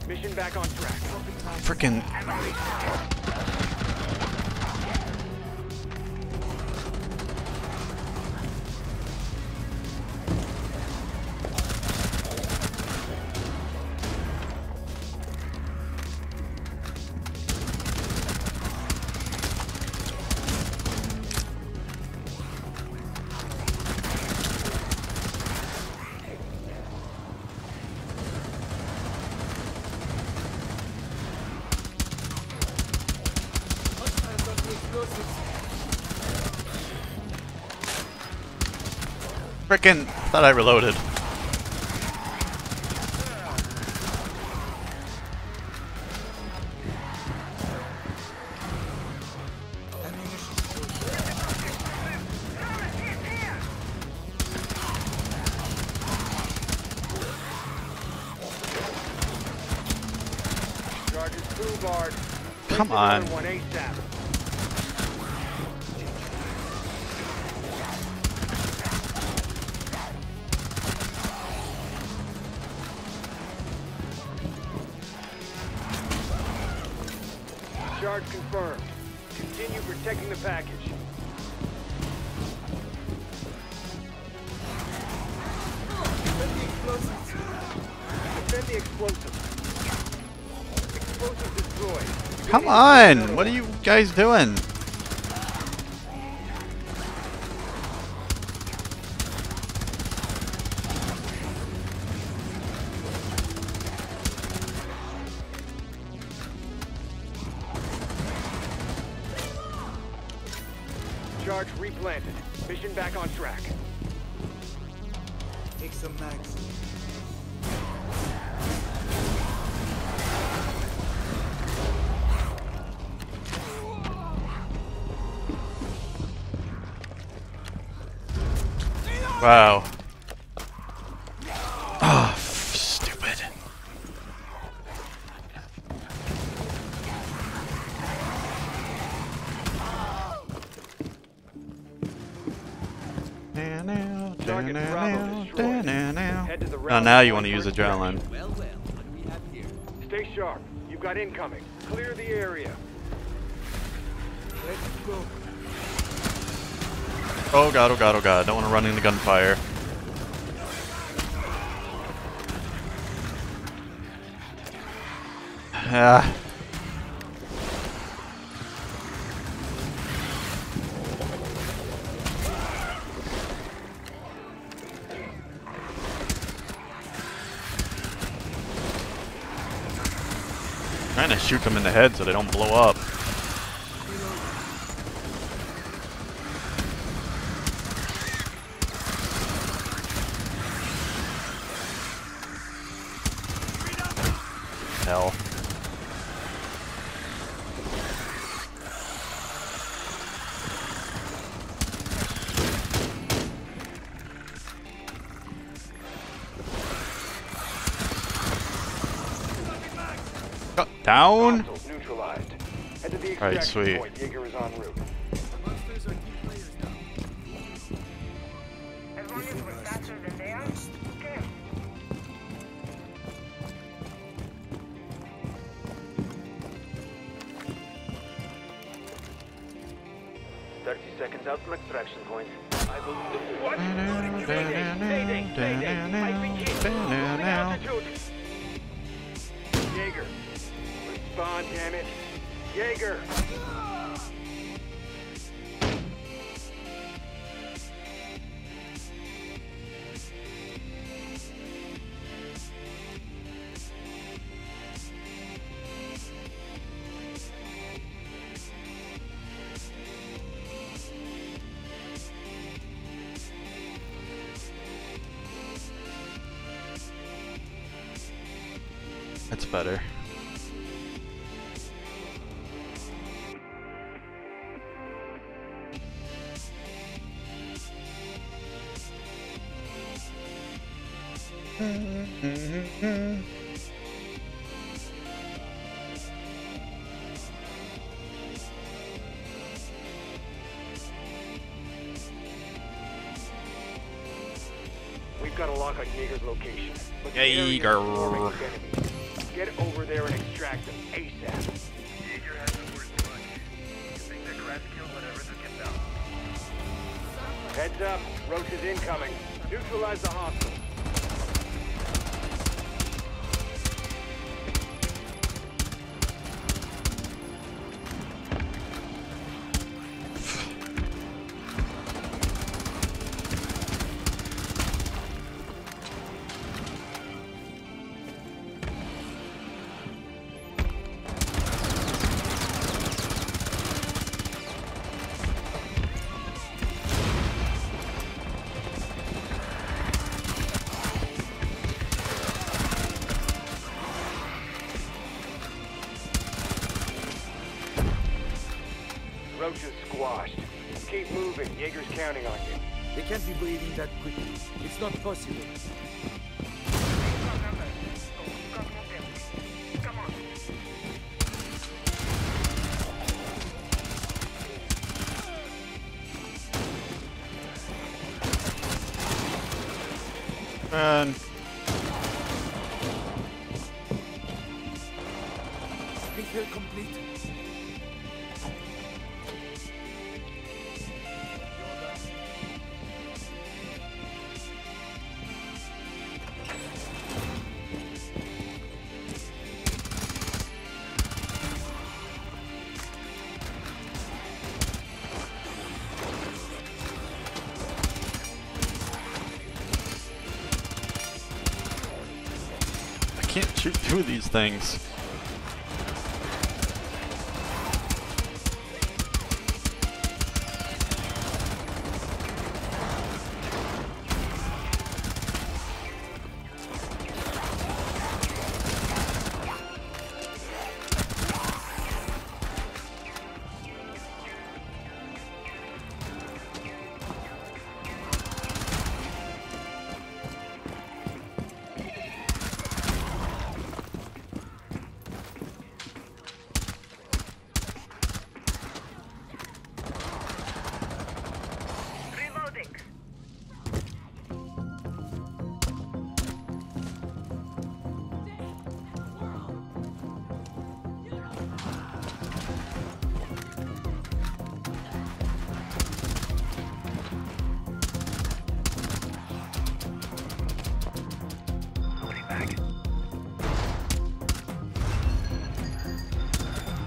Mission back on track. Frickin'. Frickin' thought I reloaded. Come on. Confirmed. Continue protecting the package. Defend the explosives. Defend the explosives. Explosives destroyed. Come on! What are you guys doing? Charge replanted. Mission back on track. Take some mags. Wow. Oh, stupid. Oh, now you want to use adrenaline. Well, well, what do we have here? Stay sharp. You've got incoming. Clear the area. Let's go. Oh god, oh god, oh god. Don't want to run into gunfire. Ah. Trying to shoot them in the head so they don't blow up. Hell. Down? Alright, sweet. Jäger is en route. As long as we're faster than they are, okay. Thirty seconds out from extraction point. I will do the what? Mayday, mayday, mayday. I've been hit. Moving altitude. Jäger. Bond, damn it. Jäger! That's better. We've got a lock on Jäger's location. But Jäger. Get over track them ASAP. Jäger has the worst punch. You think that crap killed whatever that gets out? Heads up. Roach is incoming. Neutralize the hostile. Squashed. Keep moving. Jaeger's counting on you. They can't be bleeding that quickly. It's not possible. Man. Vehicle complete. Can't shoot through these things.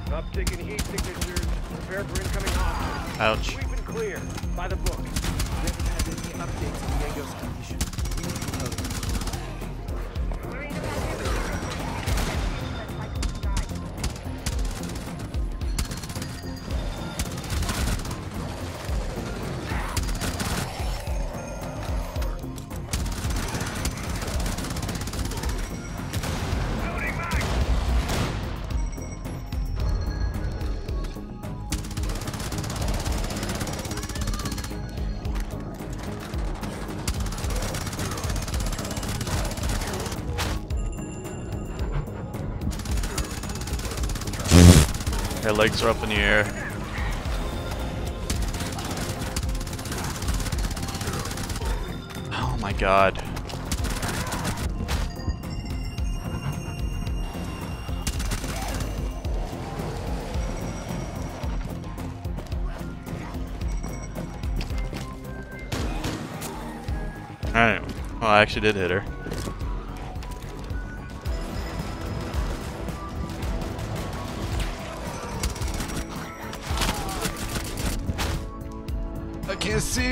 Uptick in heat signatures. Prepare for incoming hostiles. Ouch. We've been clear by the book. We haven't had any updates on Diego's condition. We need to their legs are up in the air. Oh my god. Alright. Well, I actually did hit her. Can't see.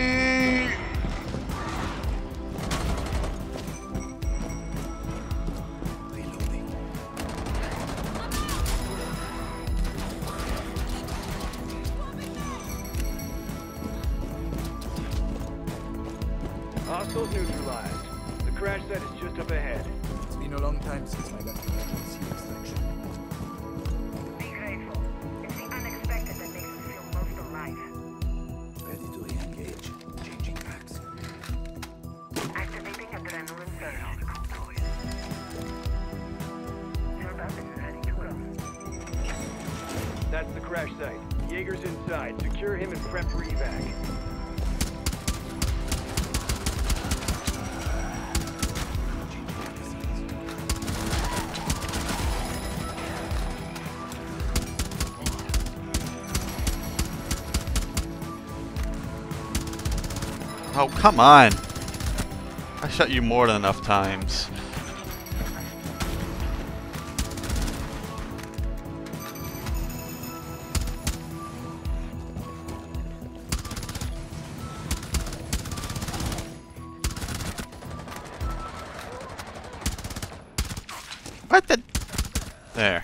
Hostiles neutralized. The crash site is just up ahead. It's been a long time since I got to see extraction. Be grateful. It's the unexpected that makes us feel most alive. That's the crash site. Jaeger's inside. Secure him and prep for evac. Oh, come on. I shot you more than enough times. What the? There.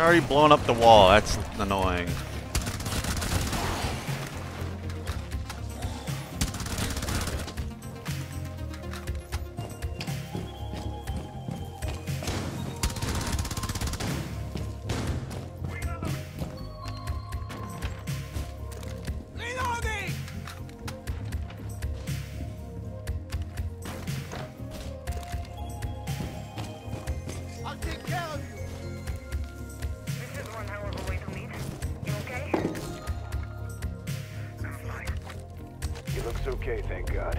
Already blown up the wall, that's annoying. Okay, thank God.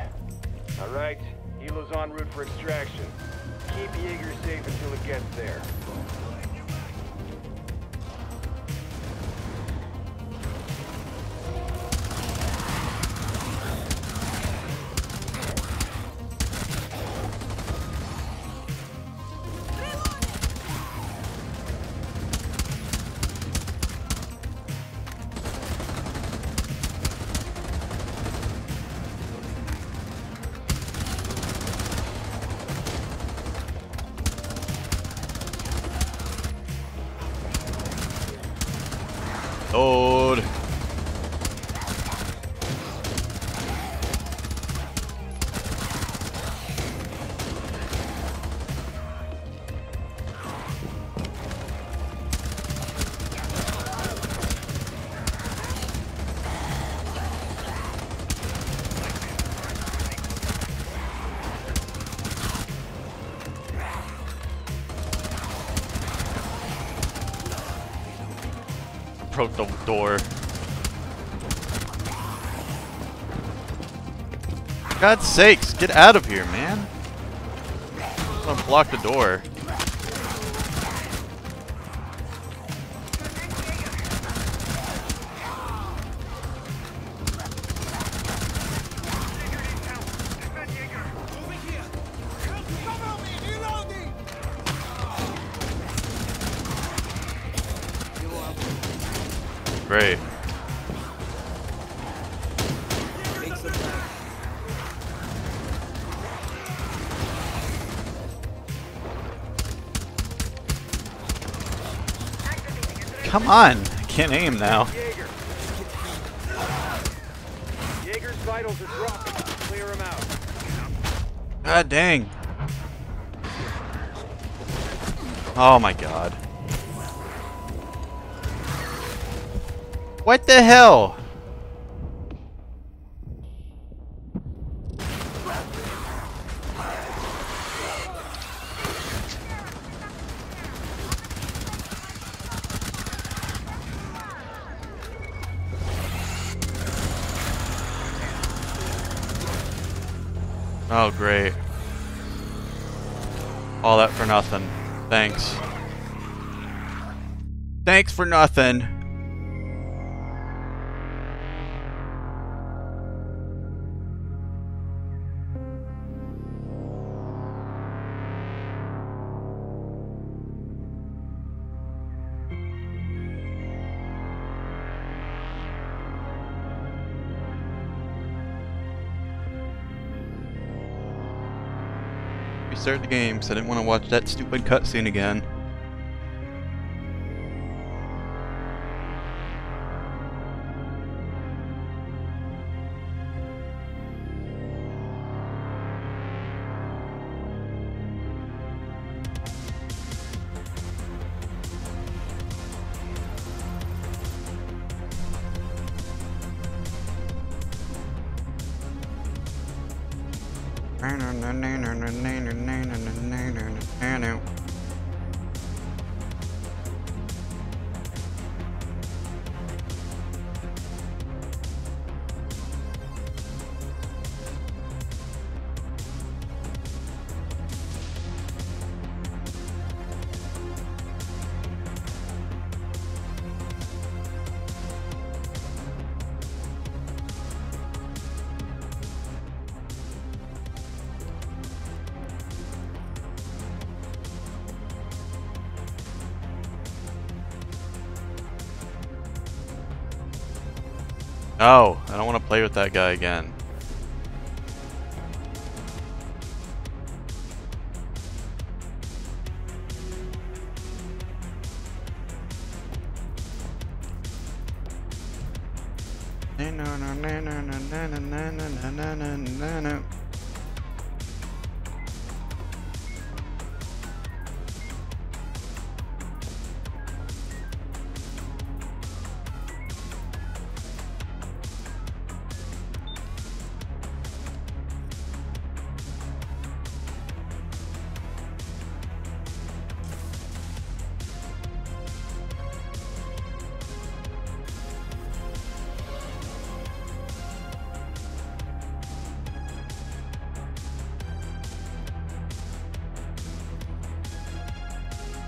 Alright, Hilo's en route for extraction. Keep Jaeger safe until it gets there. Load. Broke the door. For God's sakes, get out of here, man. Just gonna block the door. Great. Come on, I can't aim now. Jaeger's vitals are dropping. Clear him out. God dang. Oh my God. What the hell? Oh, great. All that for nothing. Thanks. Thanks for nothing. Restart the game, so I didn't want to watch that stupid cutscene again. No, I don't want to play with that guy again.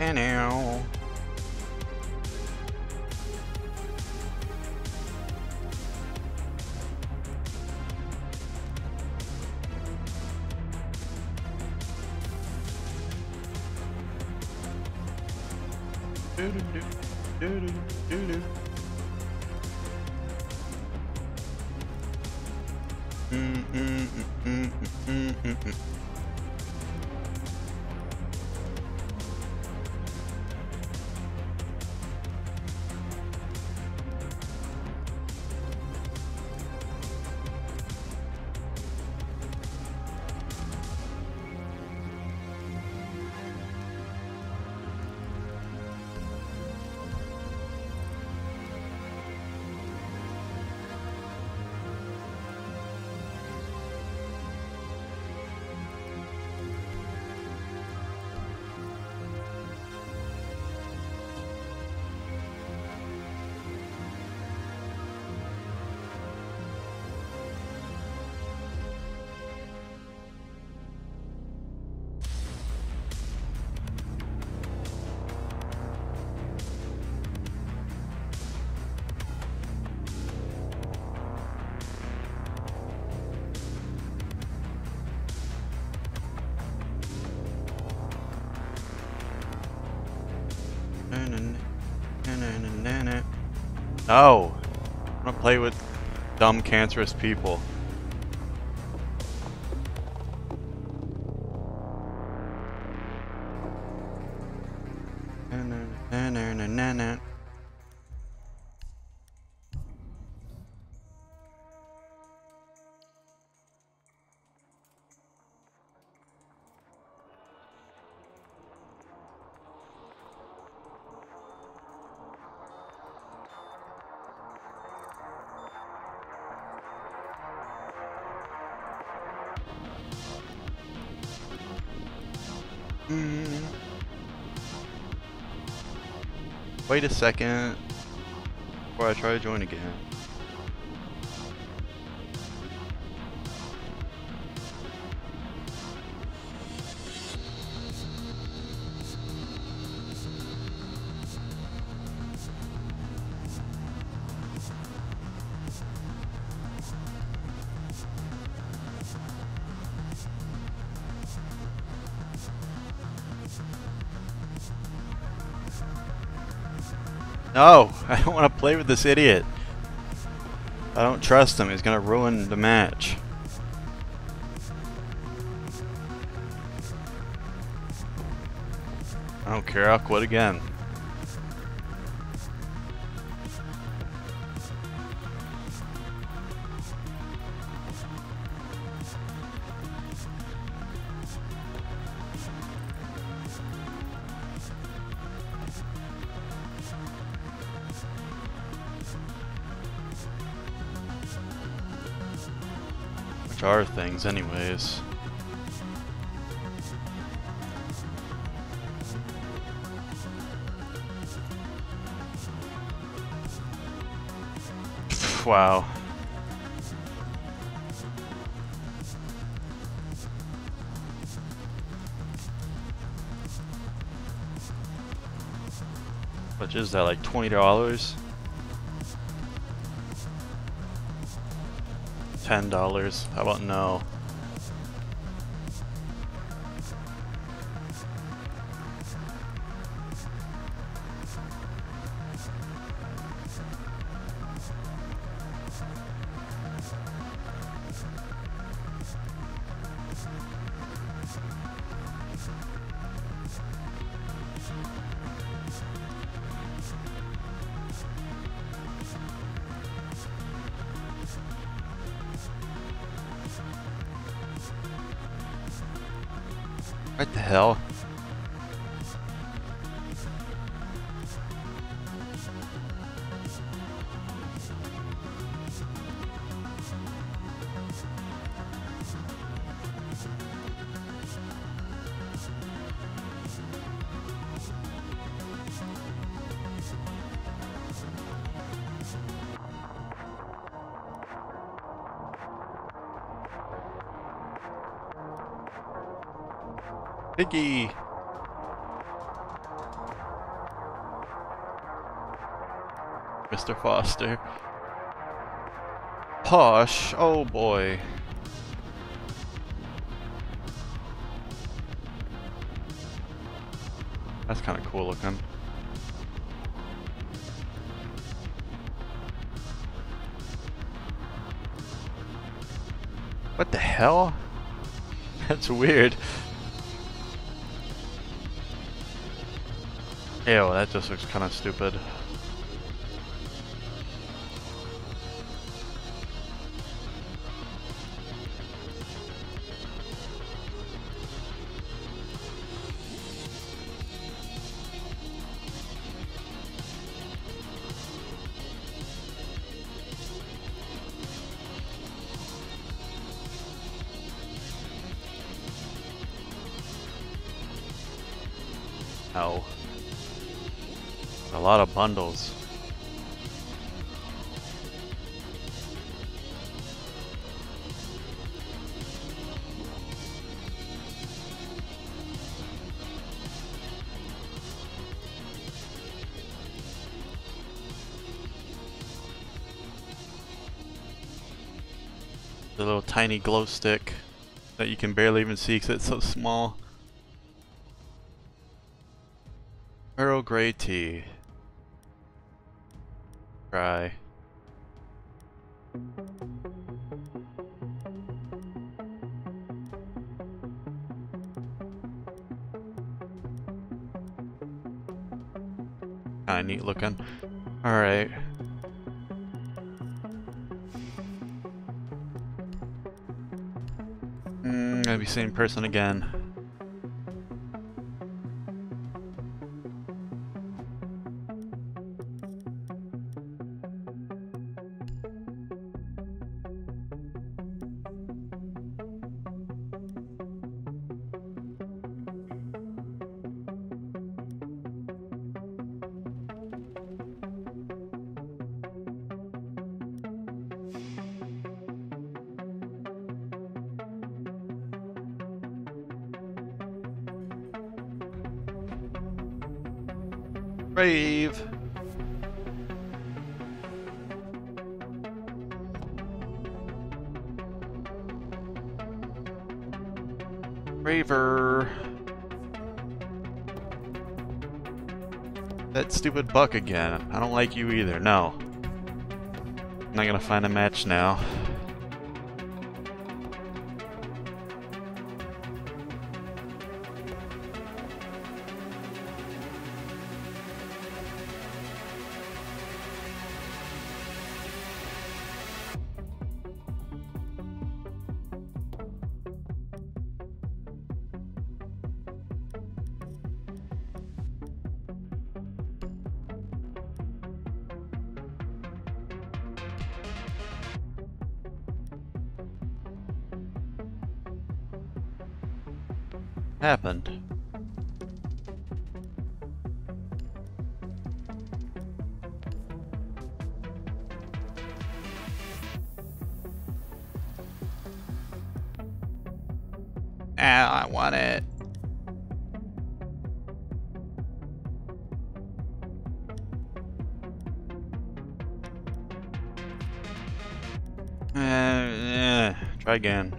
Anyhow. No, I'm gonna play with dumb, cancerous people. Wait a second before I try to join again. No, I don't want to play with this idiot. I don't trust him. He's going to ruin the match. I don't care. I'll quit again. Are things anyways. Wow. Which is that, like twenty dollars? ten dollars? How about no? What the hell? Piggy! Mister Foster. Posh, oh boy. That's kind of cool looking. What the hell? That's weird. Ew, that just looks kind of stupid. Ow. A lot of bundles. The little tiny glow stick that you can barely even see because it's so small. Earl Grey tea. Try. Kinda neat looking. Alright. Mm, gotta be same person again. Brave. Braver. That stupid Buck again. I don't like you either. No. I'm not gonna find a match now. Happened. Ah, I want it. Uh, yeah. Try again.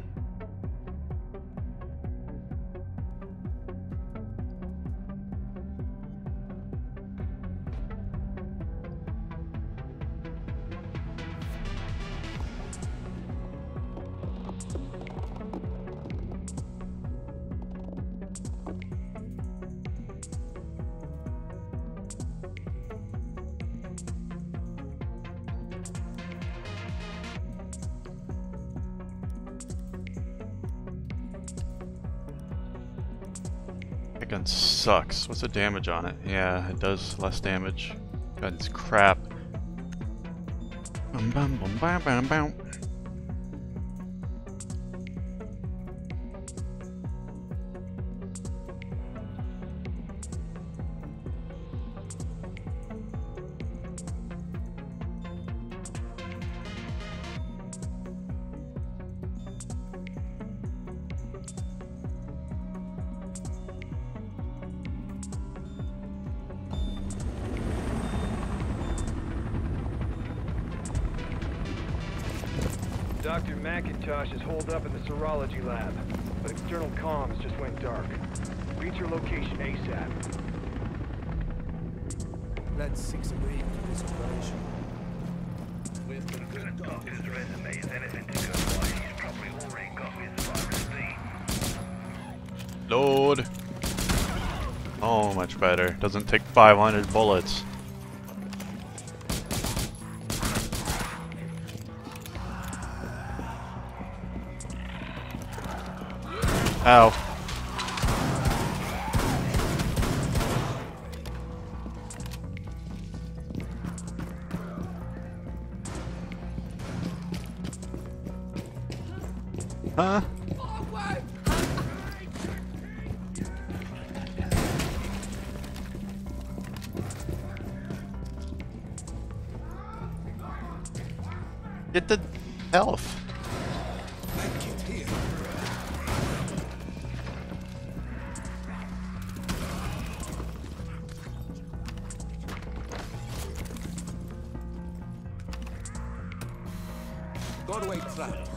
Gun sucks. What's the damage on it? Yeah, it does less damage. Gun's crap. Bum, bum, bum, bum, bum, bum. Doctor McIntosh is holed up in the serology lab, but external comms just went dark. Reach your location ASAP. Let's six agree to this operation. With the good doctor's resume is anything to go by, he's probably already got his pharmacy. Lord. Oh, much better. Doesn't take five hundred bullets. Ow. Huh? Get the health.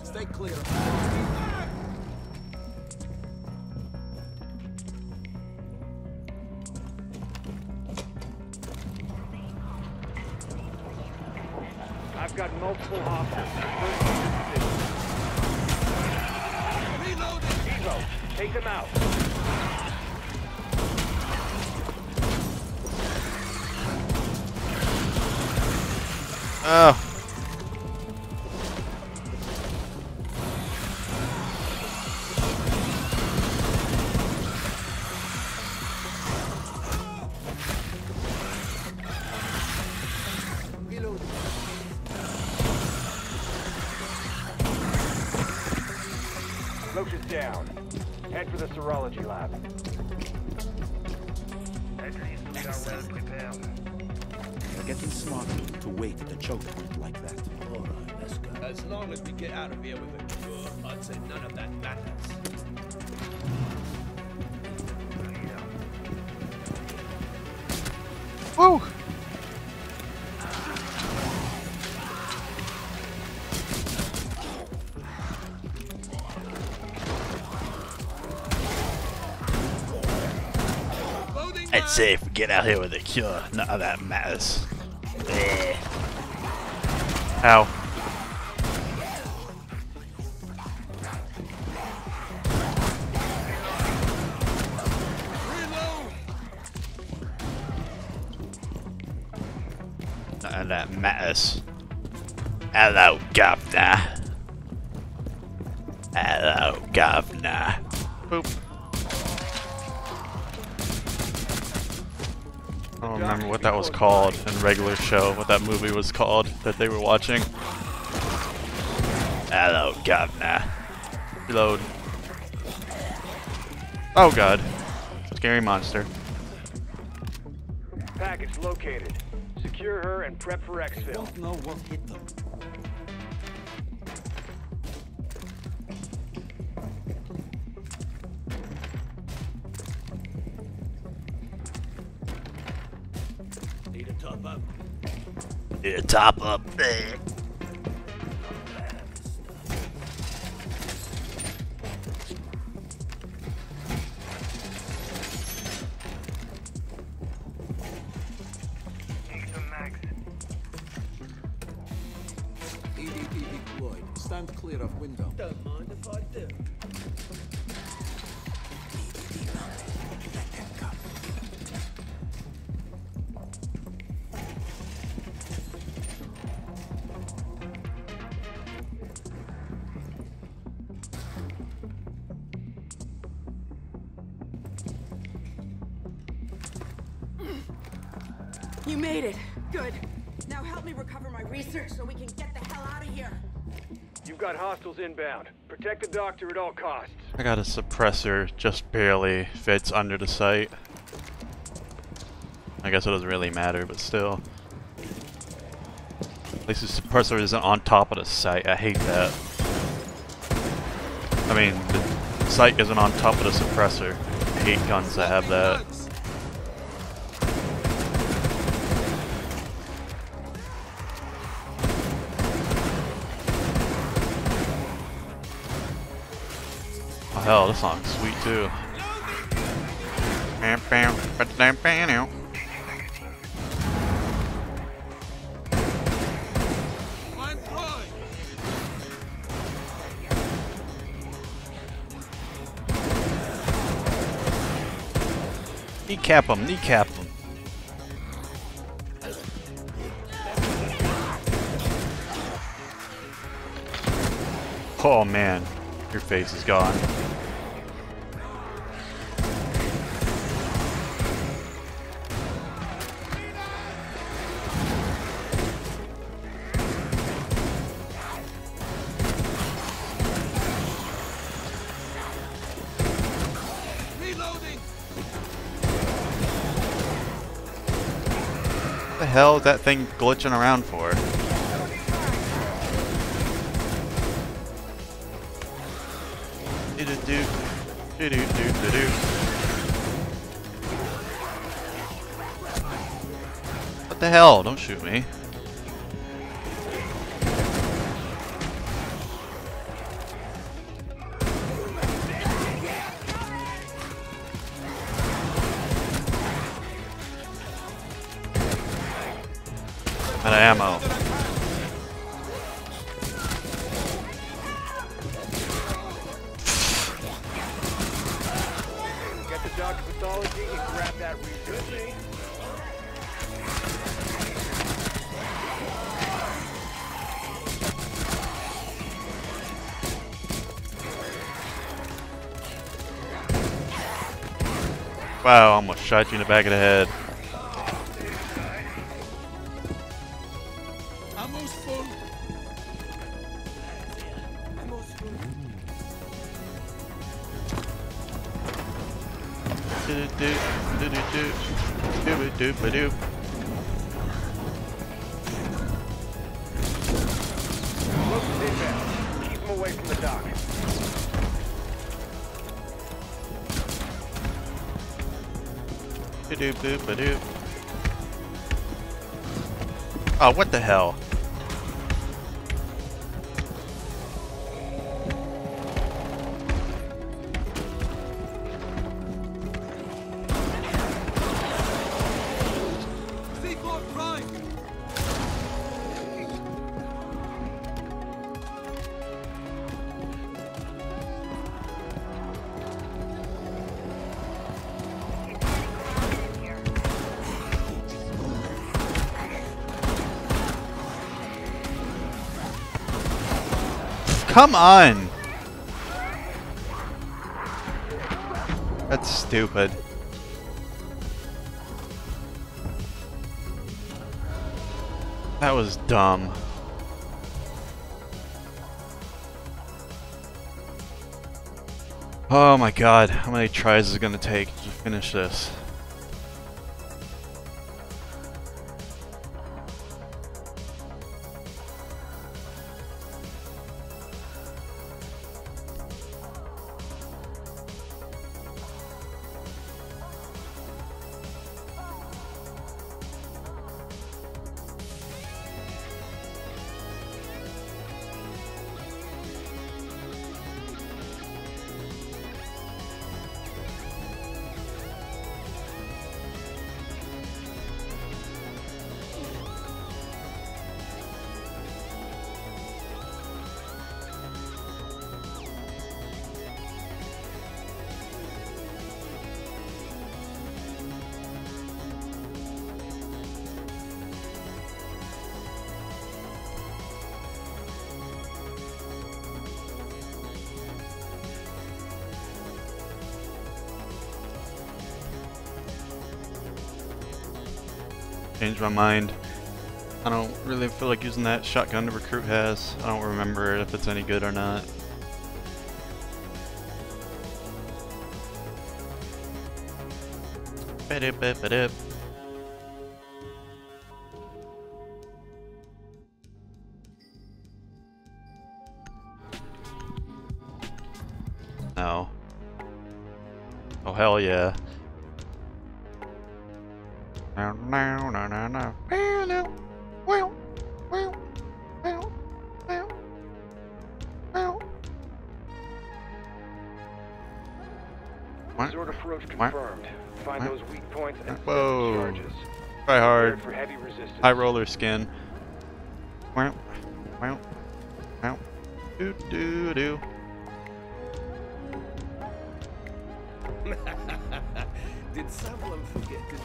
Stay clear. I've got multiple officers. Reloading. Evo, take them out. Oh. Down. Head for the serology lab. Excellent. We're getting smarter to wait at the chokepoint like that. All right, let's go. As long as we get out of here with a cure, I'd say none of that matters. Woo! I'd say if we get out here with a cure, none of that matters. Eh. Ow. Reload. None of that matters. Hello, Governor. Hello, Governor. Boop. I don't remember what that was called in regular show, what that movie was called that they were watching. Hello, Governor. Reload. Oh god. Scary monster. Package located. Secure her and prep for exfil. I don't know what hit them. Yeah, top up there. You made it. Good. Now help me recover my research so we can get the hell out of here. You've got hostiles inbound. Protect the doctor at all costs. I got a suppressor, just barely fits under the sight. I guess it doesn't really matter, but still. At least the suppressor isn't on top of the sight. I hate that. I mean, the sight isn't on top of the suppressor. I hate guns that have that. Hell, this song's sweet too. Bam, bam, bam, bam. Kneecap him, kneecap him. Oh man, your face is gone. What the hell is that thing glitching around for? Do do do do do do do. What the hell? Don't shoot me. Ammo. Get the doc pathology and grab that research. Wow, I almost shot you in the back of the head. Doop-a-doop. Keep him away from the dock. Doop-a-doop. Oh, what the hell? Come on! That's stupid. That was dumb. Oh my god, how many tries is it gonna take to finish this? changed my mind. I don't really feel like using that shotgun the recruit has. I don't remember if it's any good or not. Ba-dip-ba-ba-dip. No. Oh hell yeah. No no no no no. Resort approach confirmed. Find those weak points and charges. Try hard. For heavy resistance. High roller skin. Wow. Wow. Wow. Do do do. Did someone forget it?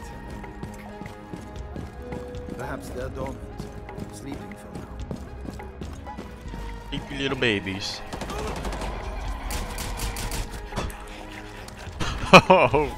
Perhaps they're dormant, sleeping for now. Sleepy little babies. Oh!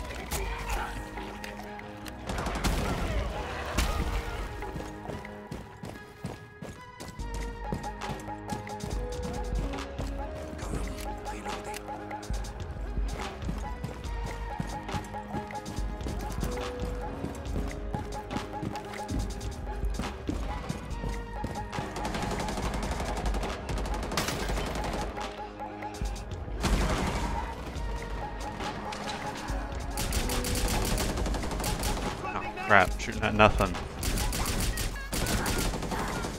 Crap, shooting at nothing.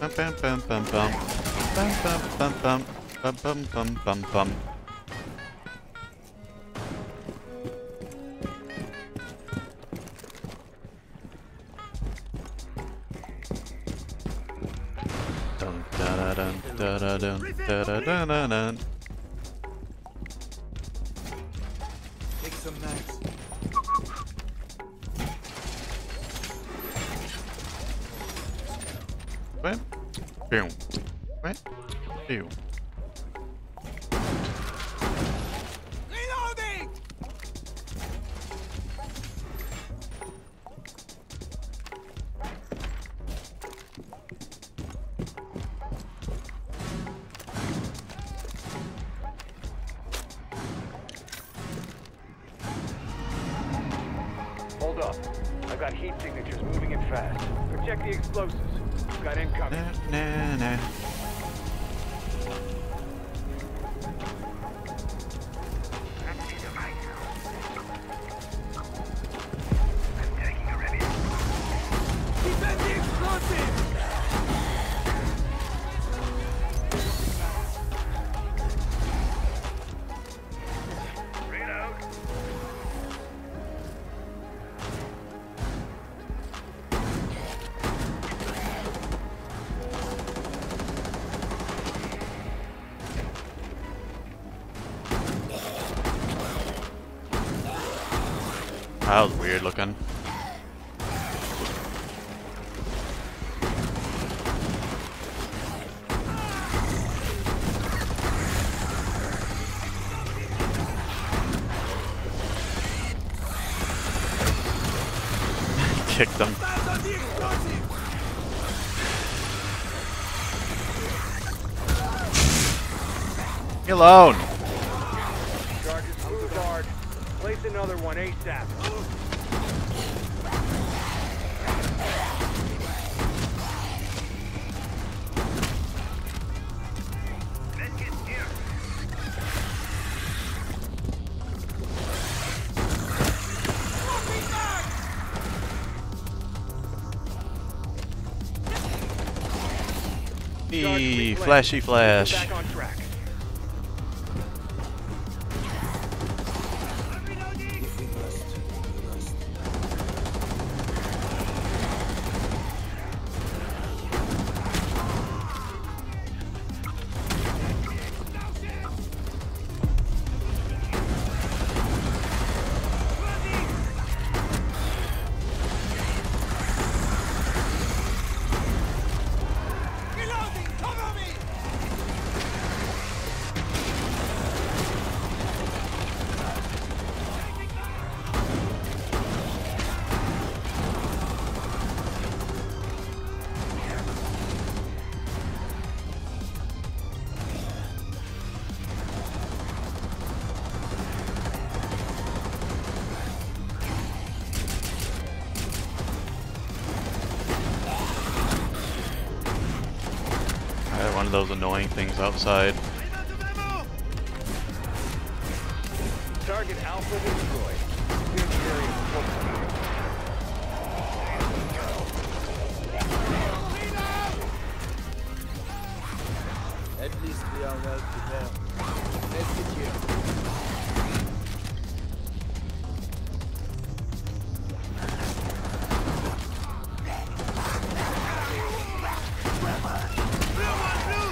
Bum bum bum bum bum. Bum bum bum bum bum bum bum. Dun da da da da dun da da da da dun. Take some knives. What? Boom. What? Boom. Reloading! Hold up. I've got heat signatures moving in fast. Protect the explosives. Got incoming. Nah, nah, nah. That was weird looking. Kicked them. Be alone. Place another one ASAP. Let's get here. Hey, flashy flash. Back on track. I had one of those annoying things outside. Target Alpha destroyed. Clear the area for focus. At least we are well prepared. Let's get you.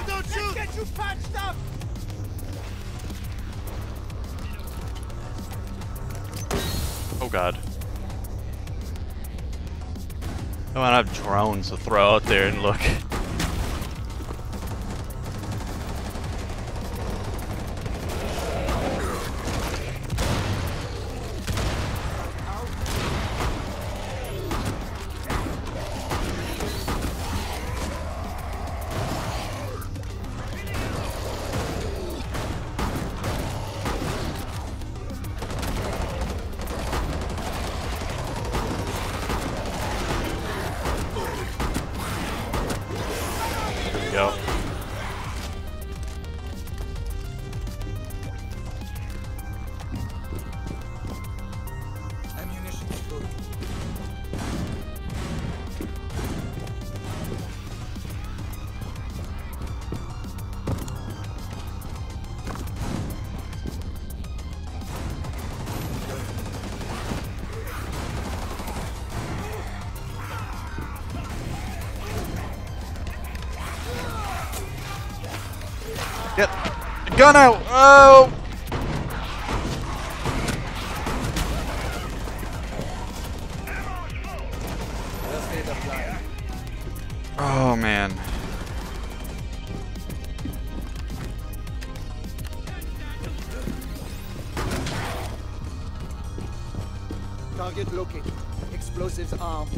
Don't shoot! Let's get you patched up! Oh god. I want to have drones to throw out there and look. Gun out! Oh! Oh man. Target located. Explosives armed.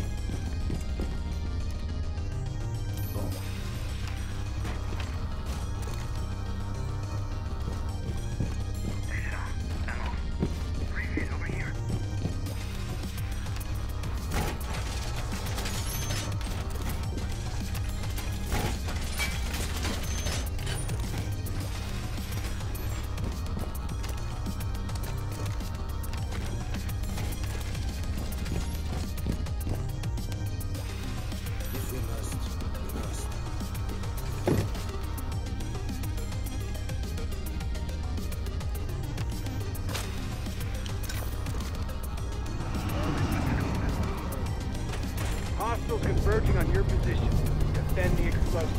Converging on your position. Defend the explosion.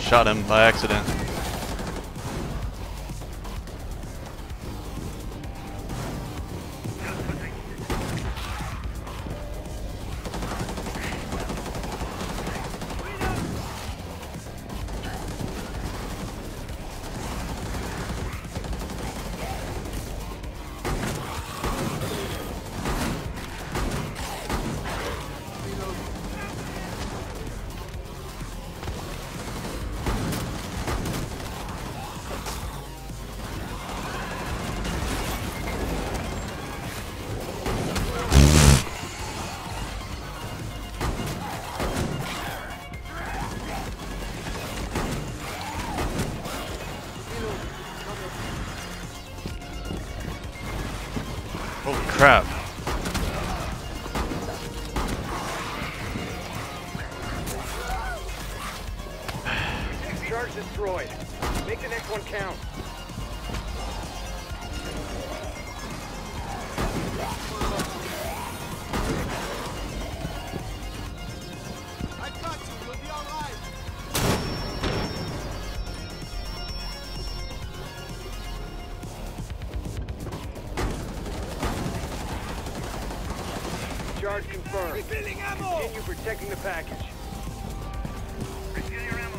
Shot him by accident. Crap. Charge destroyed. Make the next one count. Charge confirmed. Refilling ammo! Continue protecting the package. Refill your ammo.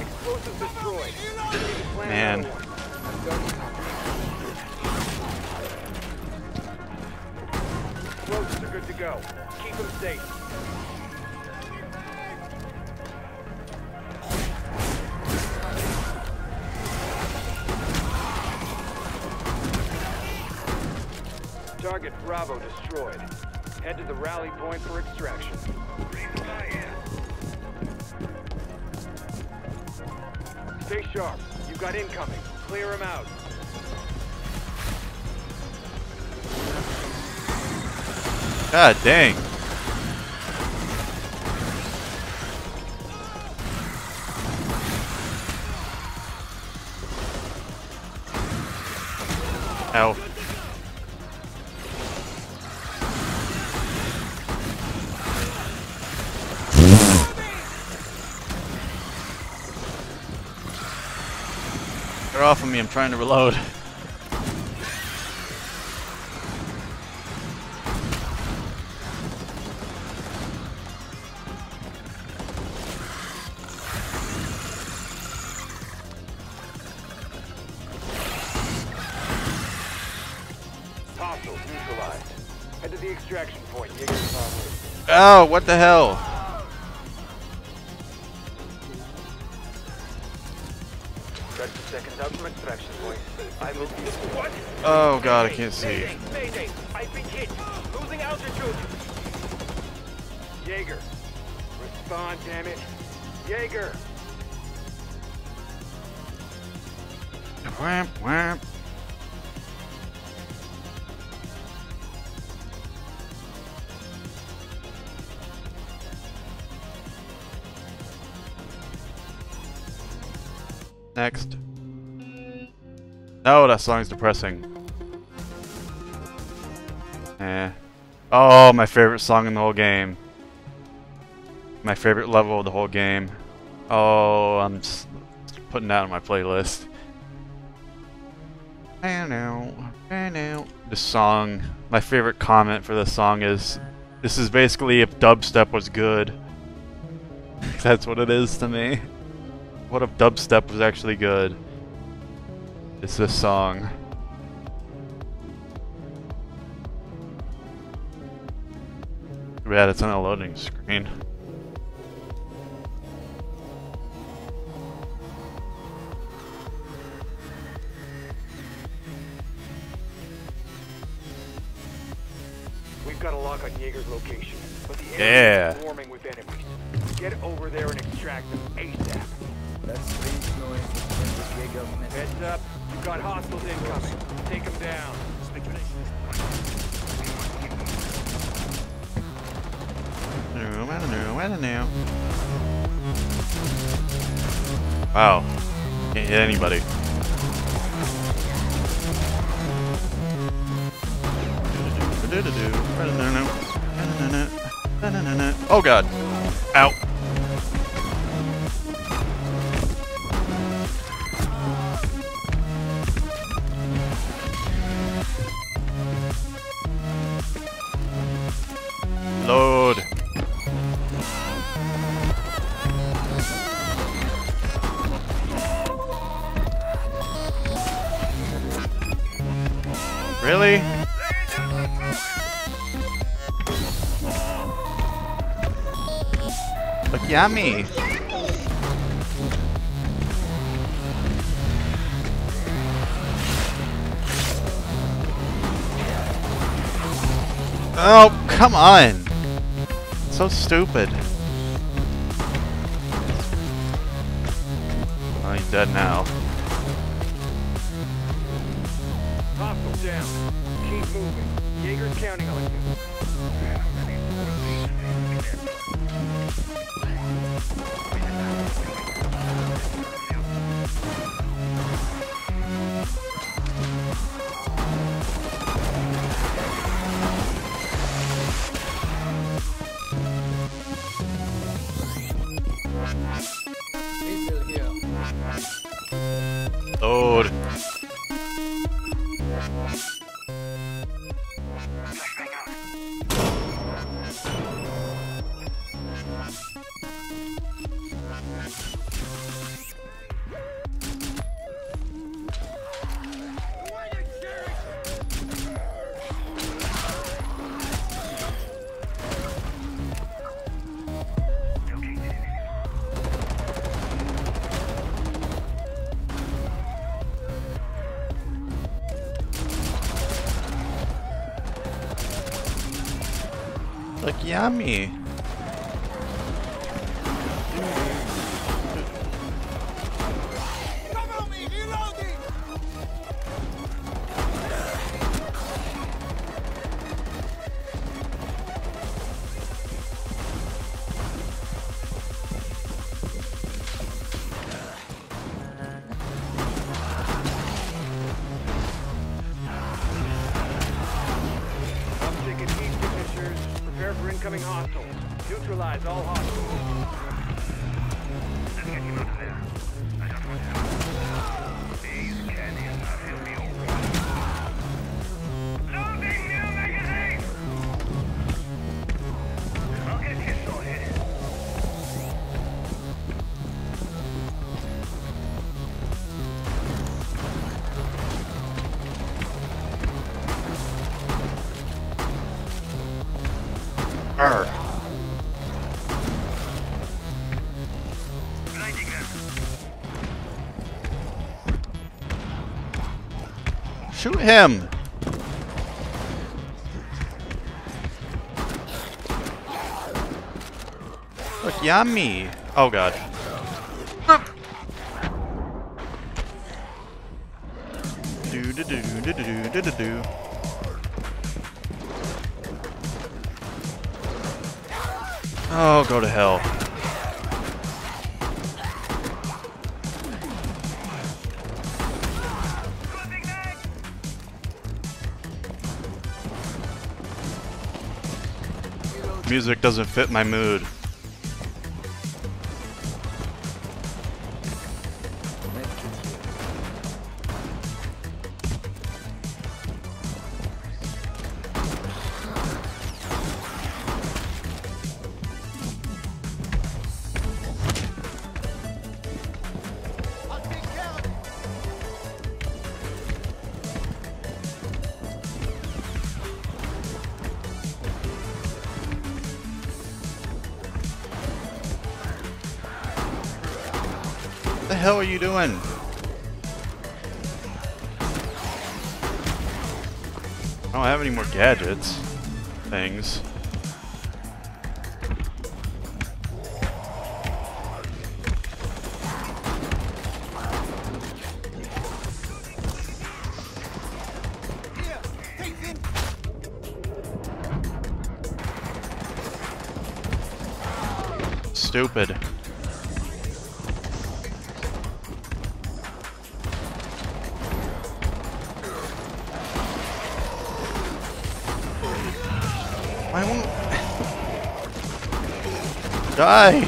Explosives destroyed. Man. Explosives are good to go. Keep them safe. Target Bravo destroyed. Head to the rally point for extraction. Stay sharp. You've got incoming. Clear them out. God dang. Ow. Off of me, I'm trying to reload. Hostiles neutralized. Head to the extraction point. Oh, what the hell? Oh god, I can't see. Mayday, mayday. I've been hit. Losing altitude. Jäger. Respond, damn it. Jäger. Wamp, wamp. Next. No, that song's depressing. Eh. Oh, my favorite song in the whole game. My favorite level of the whole game. Oh, I'm just putting that on my playlist. I know, I know. This song, my favorite comment for this song is, this is basically if dubstep was good. That's what it is to me. What if dubstep was actually good? It's this song. Too bad it's on a loading screen. We've got a lock on Jaeger's location, but the air yeah. is swarming with enemies. Get over there and extract them ASAP. That's strange noise. Heads up. You've got hostiles incoming. Take them down. No, I don't know, I don't know. Wow. Can't hit anybody. Oh god. Ow. Really? Look yummy! Oh, come on! So stupid. Oh, he's dead now. Down. Keep moving. Jaeger's counting on you. These Load. Like yummy. Shoot him! Look, yummy! Oh god. Do do do do do do do do. Oh, go to hell. Music doesn't fit my mood. What the hell are you doing? I don't have any more gadgets. Things. Stupid. I won't die.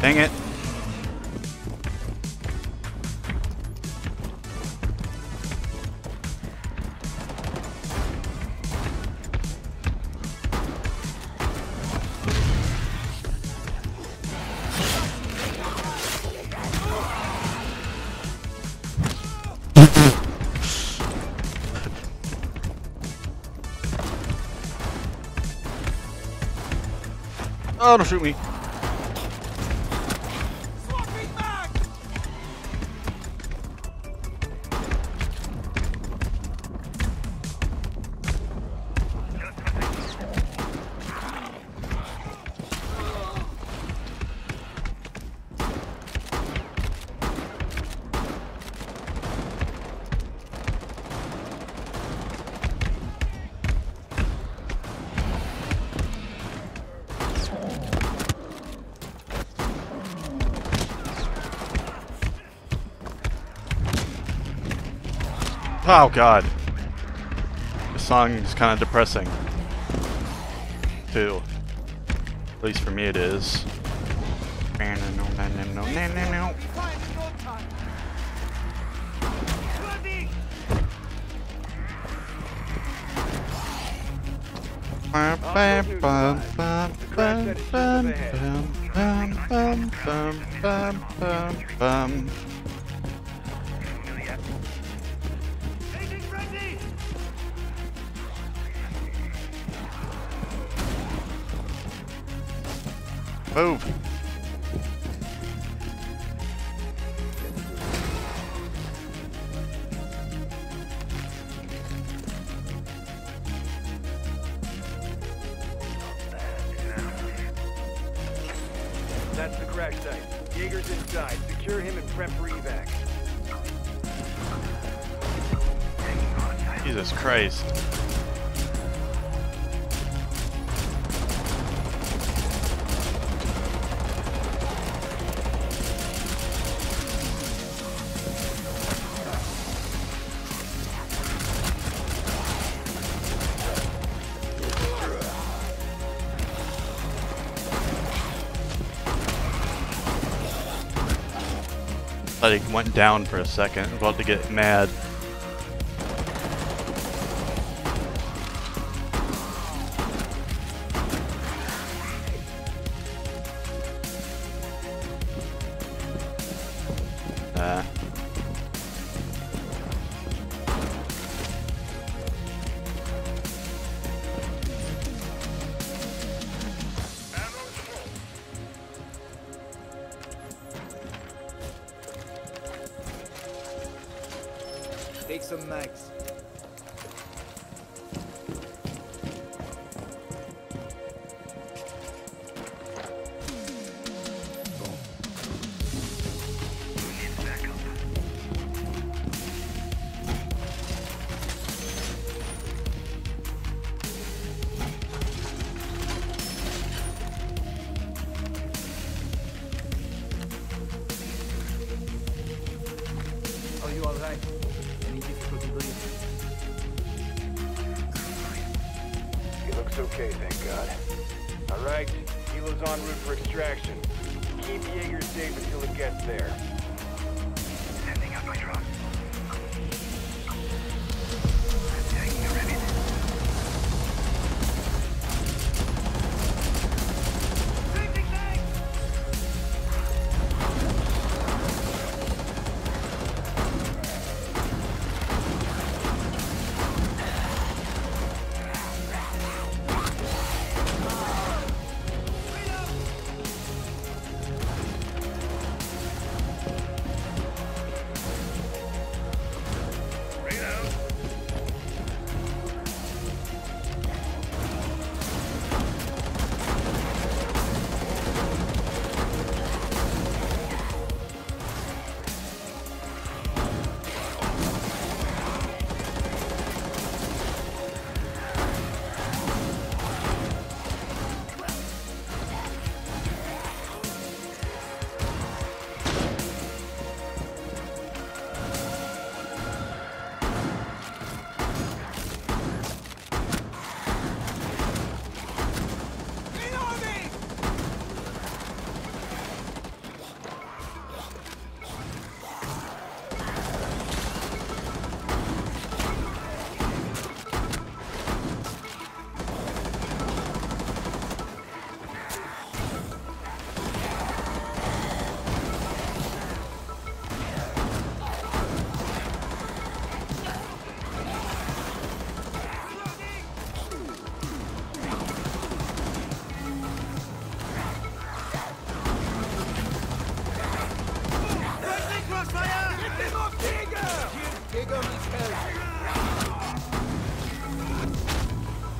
Dang it. Oh, don't shoot me. Oh god. This song is kind of depressing. Too. At least for me it is. Move. That's the crash site. Jaeger's inside. Secure him and prep for evac. Jesus Christ. I went down for a second. I'm about to get mad. Uh. Take some mags. Are you all right? He looks okay, thank God. Alright, Kilo's en route for extraction. Keep Jaeger safe until it gets there. Sending out my drone. I'm taking the ribbon.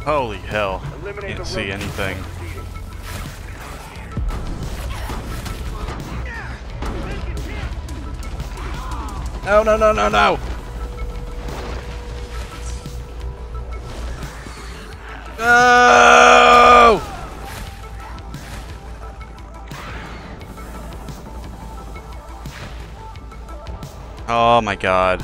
Holy hell, can't see anything. No, no, no, no, no! No! Oh my god.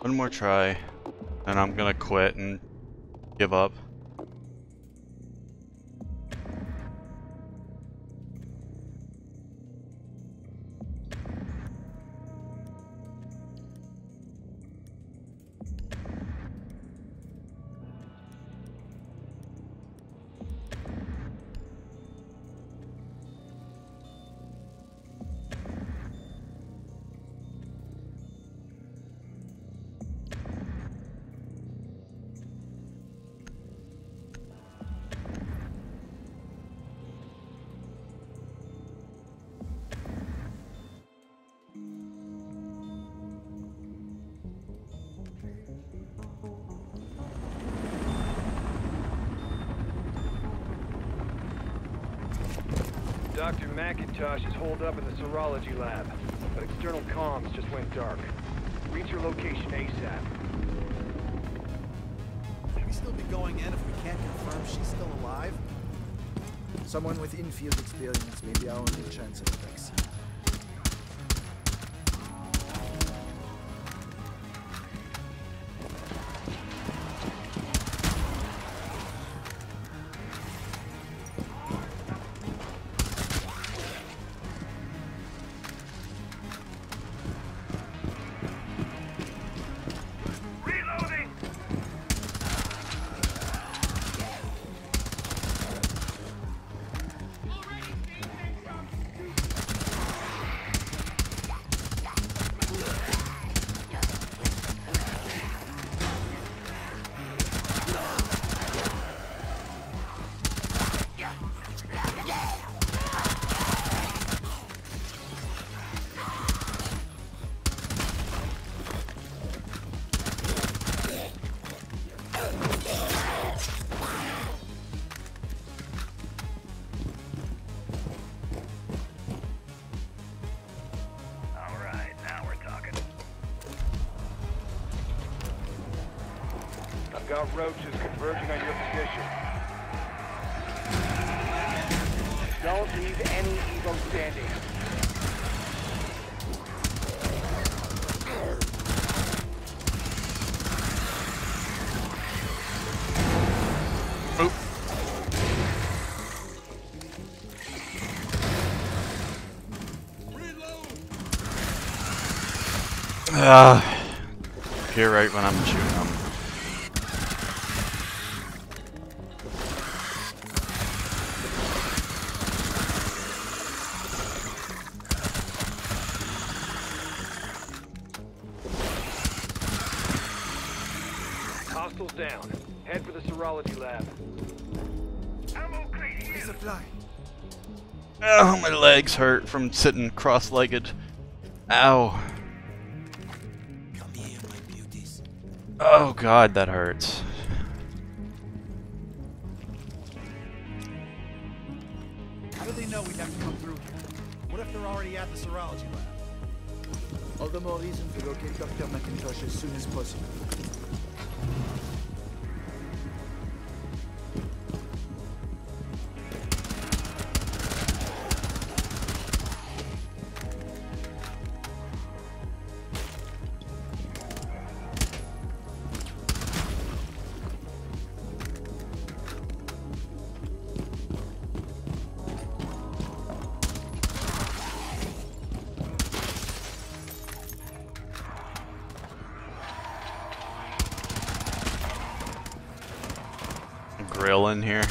One more try, and I'm gonna quit and give up. Doctor McIntosh is holed up in the serology lab, but external comms just went dark. Reach your location ASAP. We still be going in if we can't confirm she's still alive. Someone with in-field experience may be our only chance at a vaccine. Got roaches converging on your position. Don't leave any ego standing. Oop. Ah, uh, you're right when I'm shooting. Oh, my legs hurt from sitting cross-legged. Ow. Come here, my beauties. Oh god, that hurts. How do they know we'd have to come through here? What if they're already at the serology lab? All the more reason to locate Doctor McIntosh as soon as possible. Grill in here.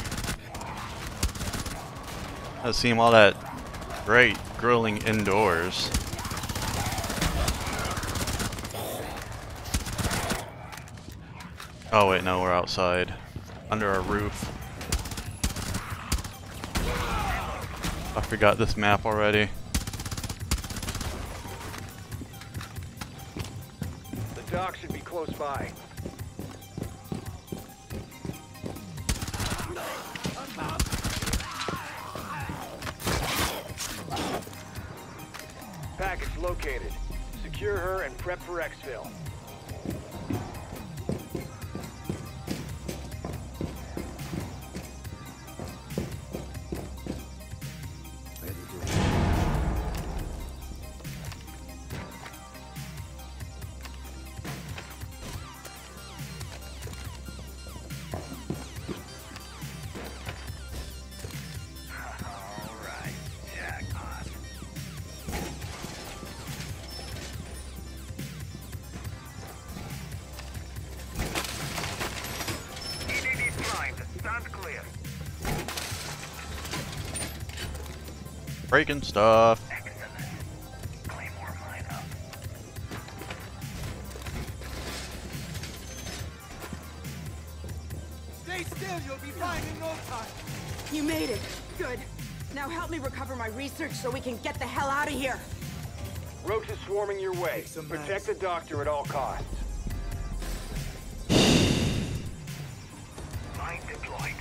Doesn't seem all that great grilling indoors. Oh wait, no, we're outside. Under a roof. I forgot this map already. The dock should be close by. Package located. Secure her and prep for exfil. breaking stuff. Stay still, you'll be fine in no time. You made it. Good. Now help me recover my research so we can get the hell out of here. Roach is swarming your way. Protect the doctor at all costs. Mine deployed.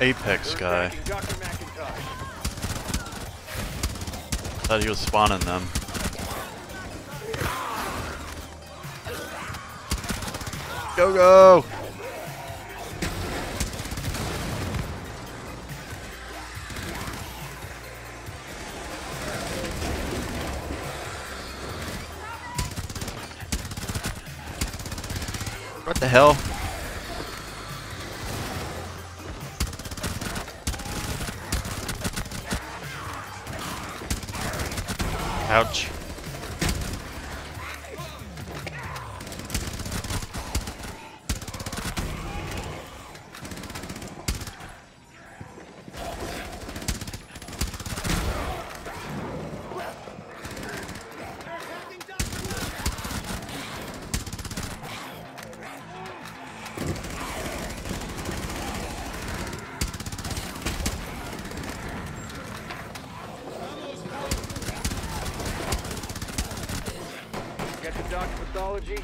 Apex guy. Thought he was spawning them. Go go! What the hell? Ouch.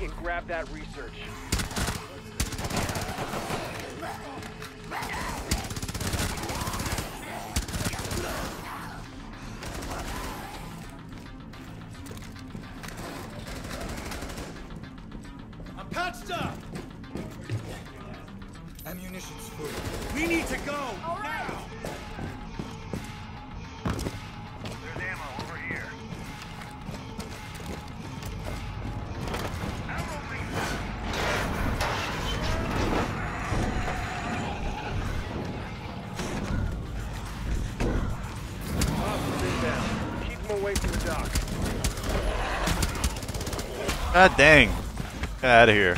And grab that research. I'm patched up. Ammunition's full. We need to go right now. There's ammo over here. God dang. Get out of here.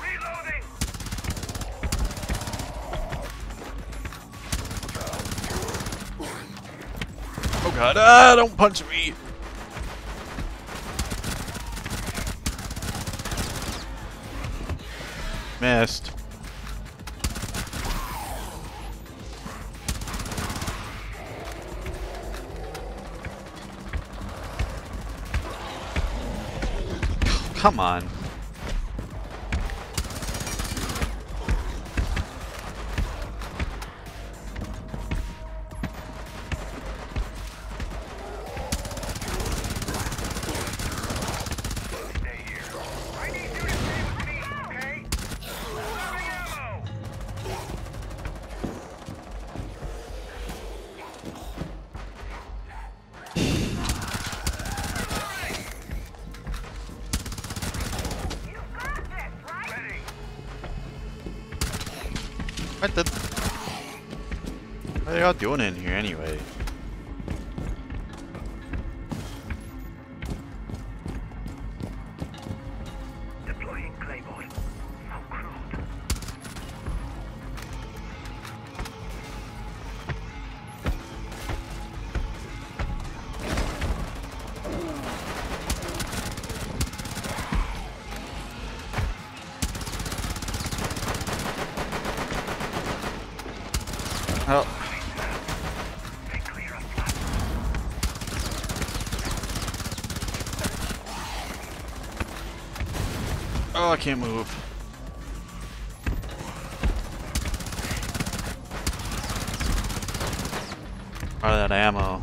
Reloading. Oh god, ah, don't punch me. Missed. Come on. What the? What are y'all doing in here anyway? Deploying Playboy. How crude. Oh. Oh, I can't move. Out of that ammo.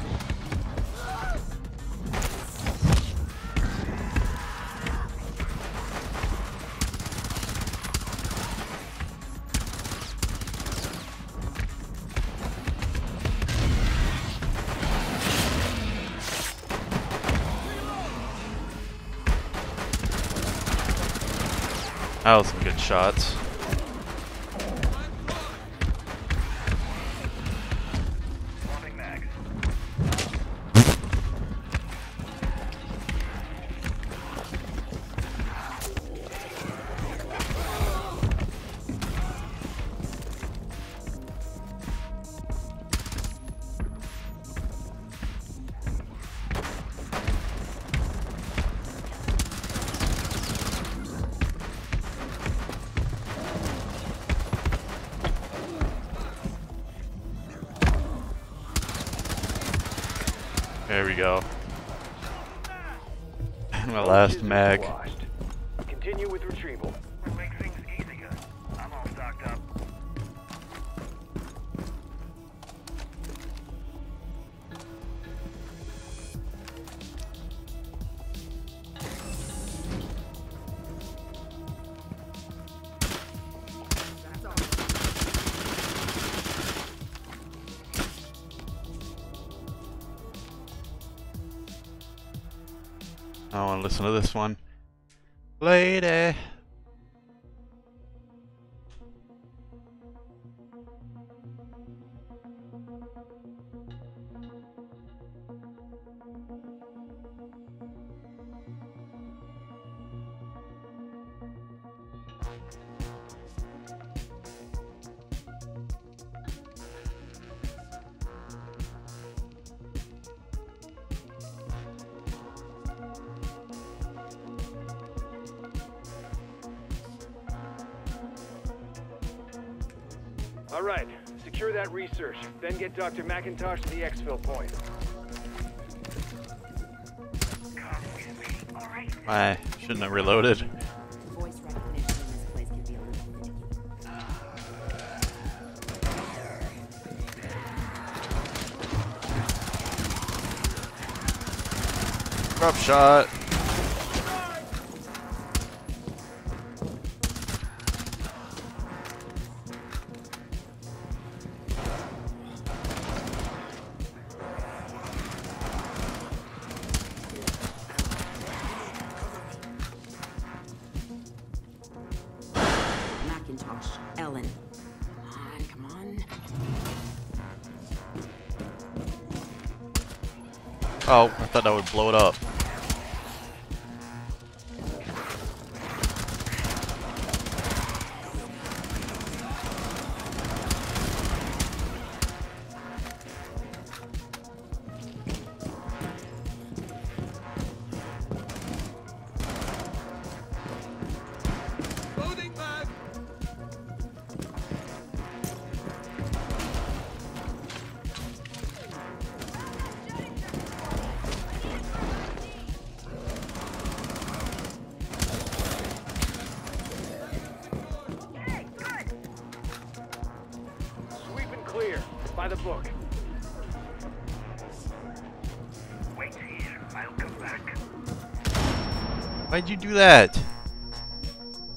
That was some good shots. There we go. My last mag. Continue with retrieval. We'll make things easier. I'm all stocked up. I want to listen to this one. Lady! All right, secure that research, then get Doctor McIntosh to the exfil point. I shouldn't have reloaded. Drop shot. Ellen. Come on, come on. Oh, I thought that would blow it up. By the book. Wait here, I'll come back. Why'd you do that?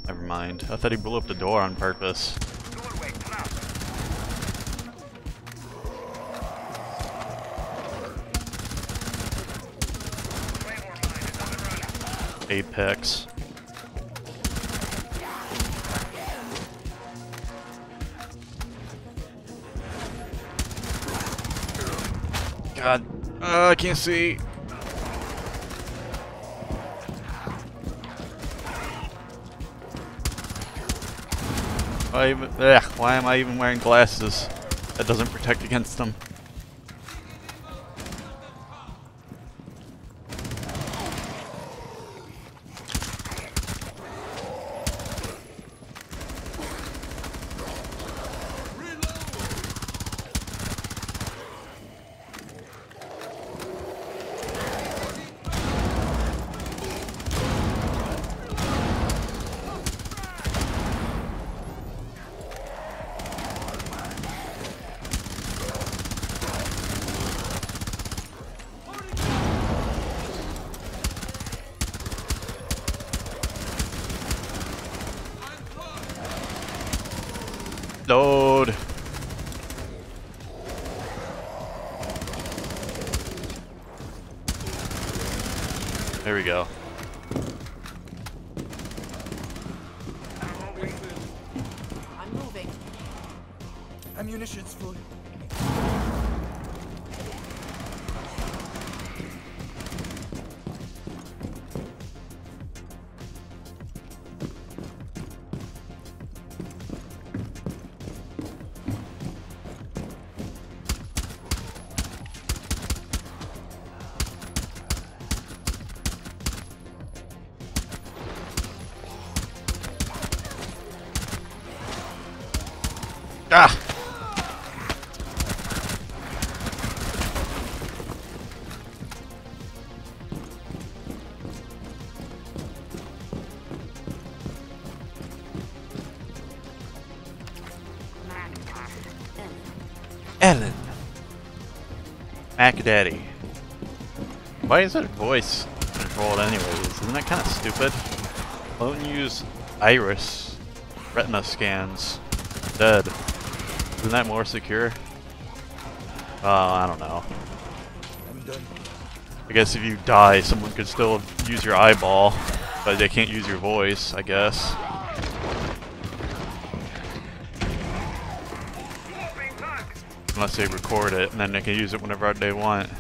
Never mind. I thought he blew up the door on purpose. Doorway, come out. Apex. God, uh, I can't see. Why, even, ugh, why am I even wearing glasses? That doesn't protect against them. There we go. I'm moving. Ammunition's full. Ah. Ellen. Mac Daddy. Why is that voice controlled anyways? Isn't that kind of stupid? Why don't you use iris retina scans instead? Isn't that more secure? Oh, I don't know. I'm done. I guess if you die, someone could still use your eyeball, but they can't use your voice, I guess. Unless they record it, and then they can use it whenever they want.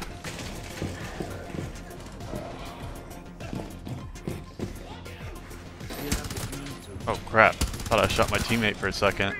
Oh crap, thought I shot my teammate for a second.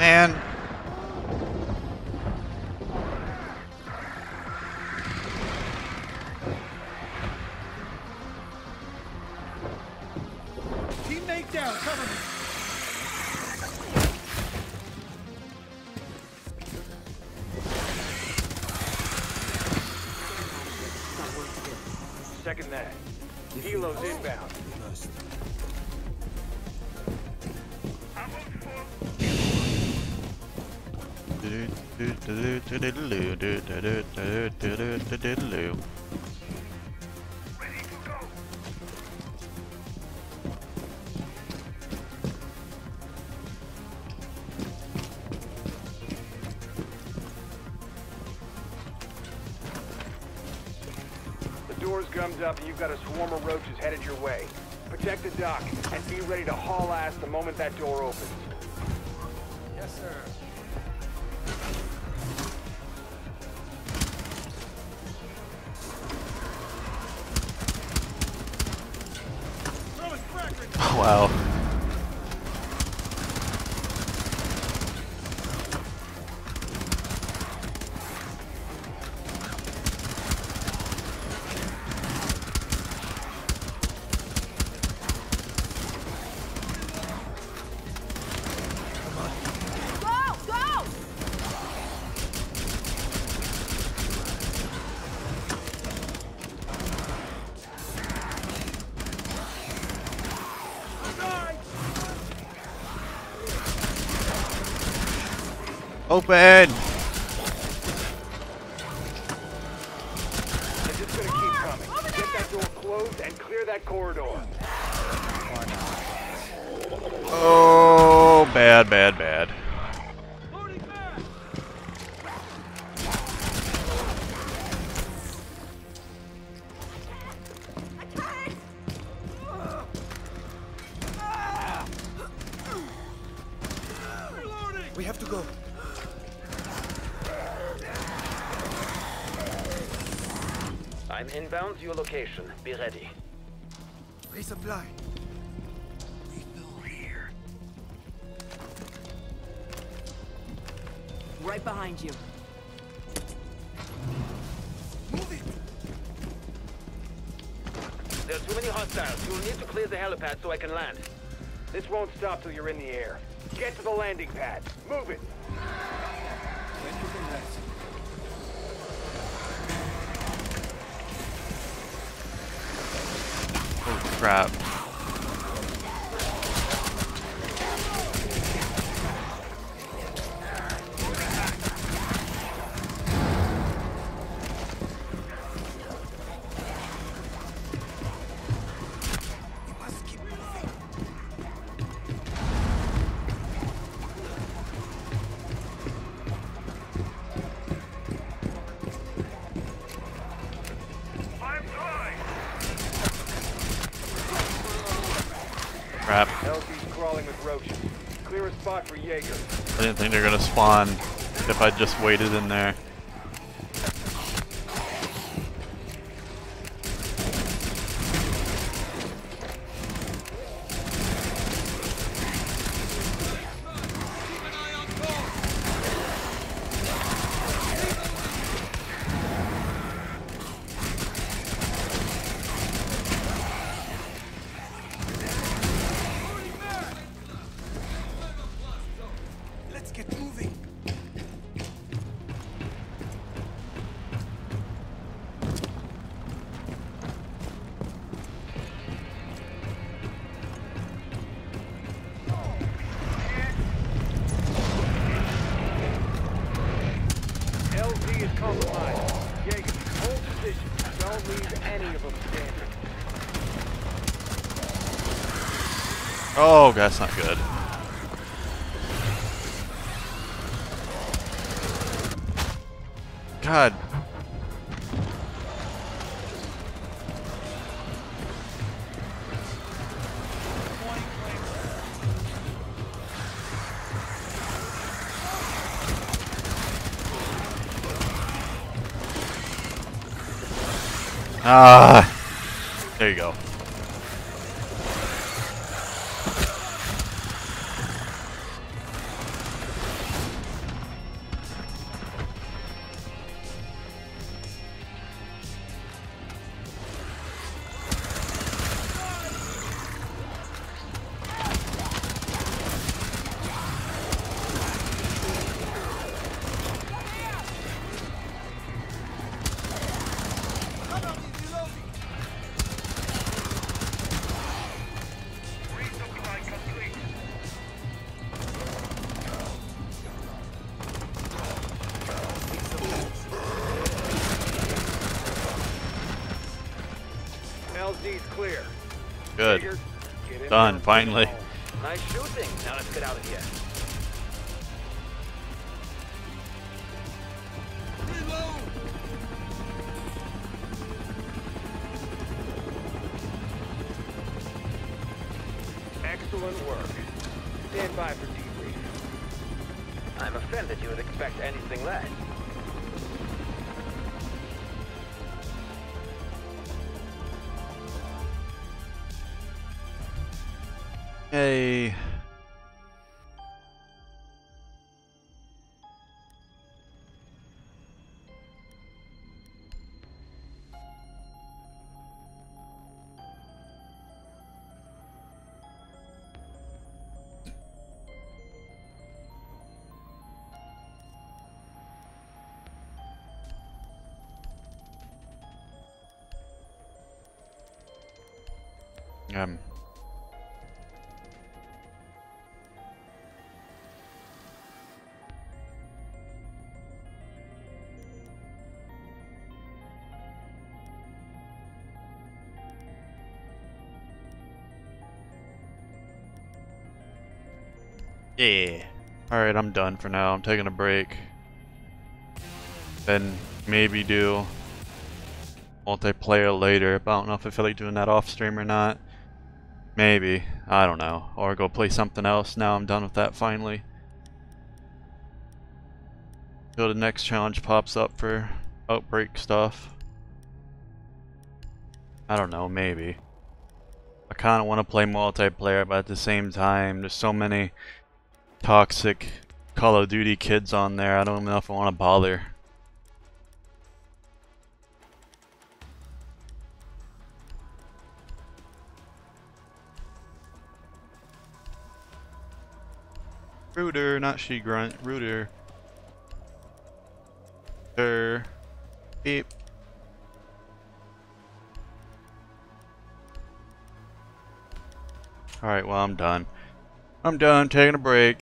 Man. Teammate down, cover me. Second that. Helos oh. Inbound. Do do do do do do do do do. The door's gummed up and you've got a swarm of roaches headed your way. Protect the dock and be ready to haul ass the moment that door opens. Yes, sir. Wow. Open! It's just gonna keep coming. Get that door closed and clear that corridor. Oh, bad, bad, bad. We have to go. I'm inbound to your location. Be ready. Resupply. Refill here. Right behind you. Move it! There are too many hostiles. You will need to clear the helipad so I can land. This won't stop till you're in the air. Get to the landing pad. Move it! Then you can rest. Oh, crap. I didn't think they were gonna spawn if I just waited in there. Oh, that's not good. God. Ah. There you go. Good. Done, finally. Nice shooting. Now let's get out of here. Excellent work. Stand by for debrief. I'm offended you would expect anything less. Hey. Um Yeah. Alright, I'm done for now. I'm taking a break. Then maybe do multiplayer later. But I don't know if I feel like doing that off stream or not. Maybe. I don't know. Or go play something else. Now I'm done with that finally. Till the next challenge pops up for Outbreak stuff. I don't know. Maybe. I kind of want to play multiplayer, but at the same time, there's so many toxic Call of Duty kids on there. I don't know if I want to bother. Rooter, not she grunt. Rooter. Er. Beep. Alright, well, I'm done. I'm done taking a break.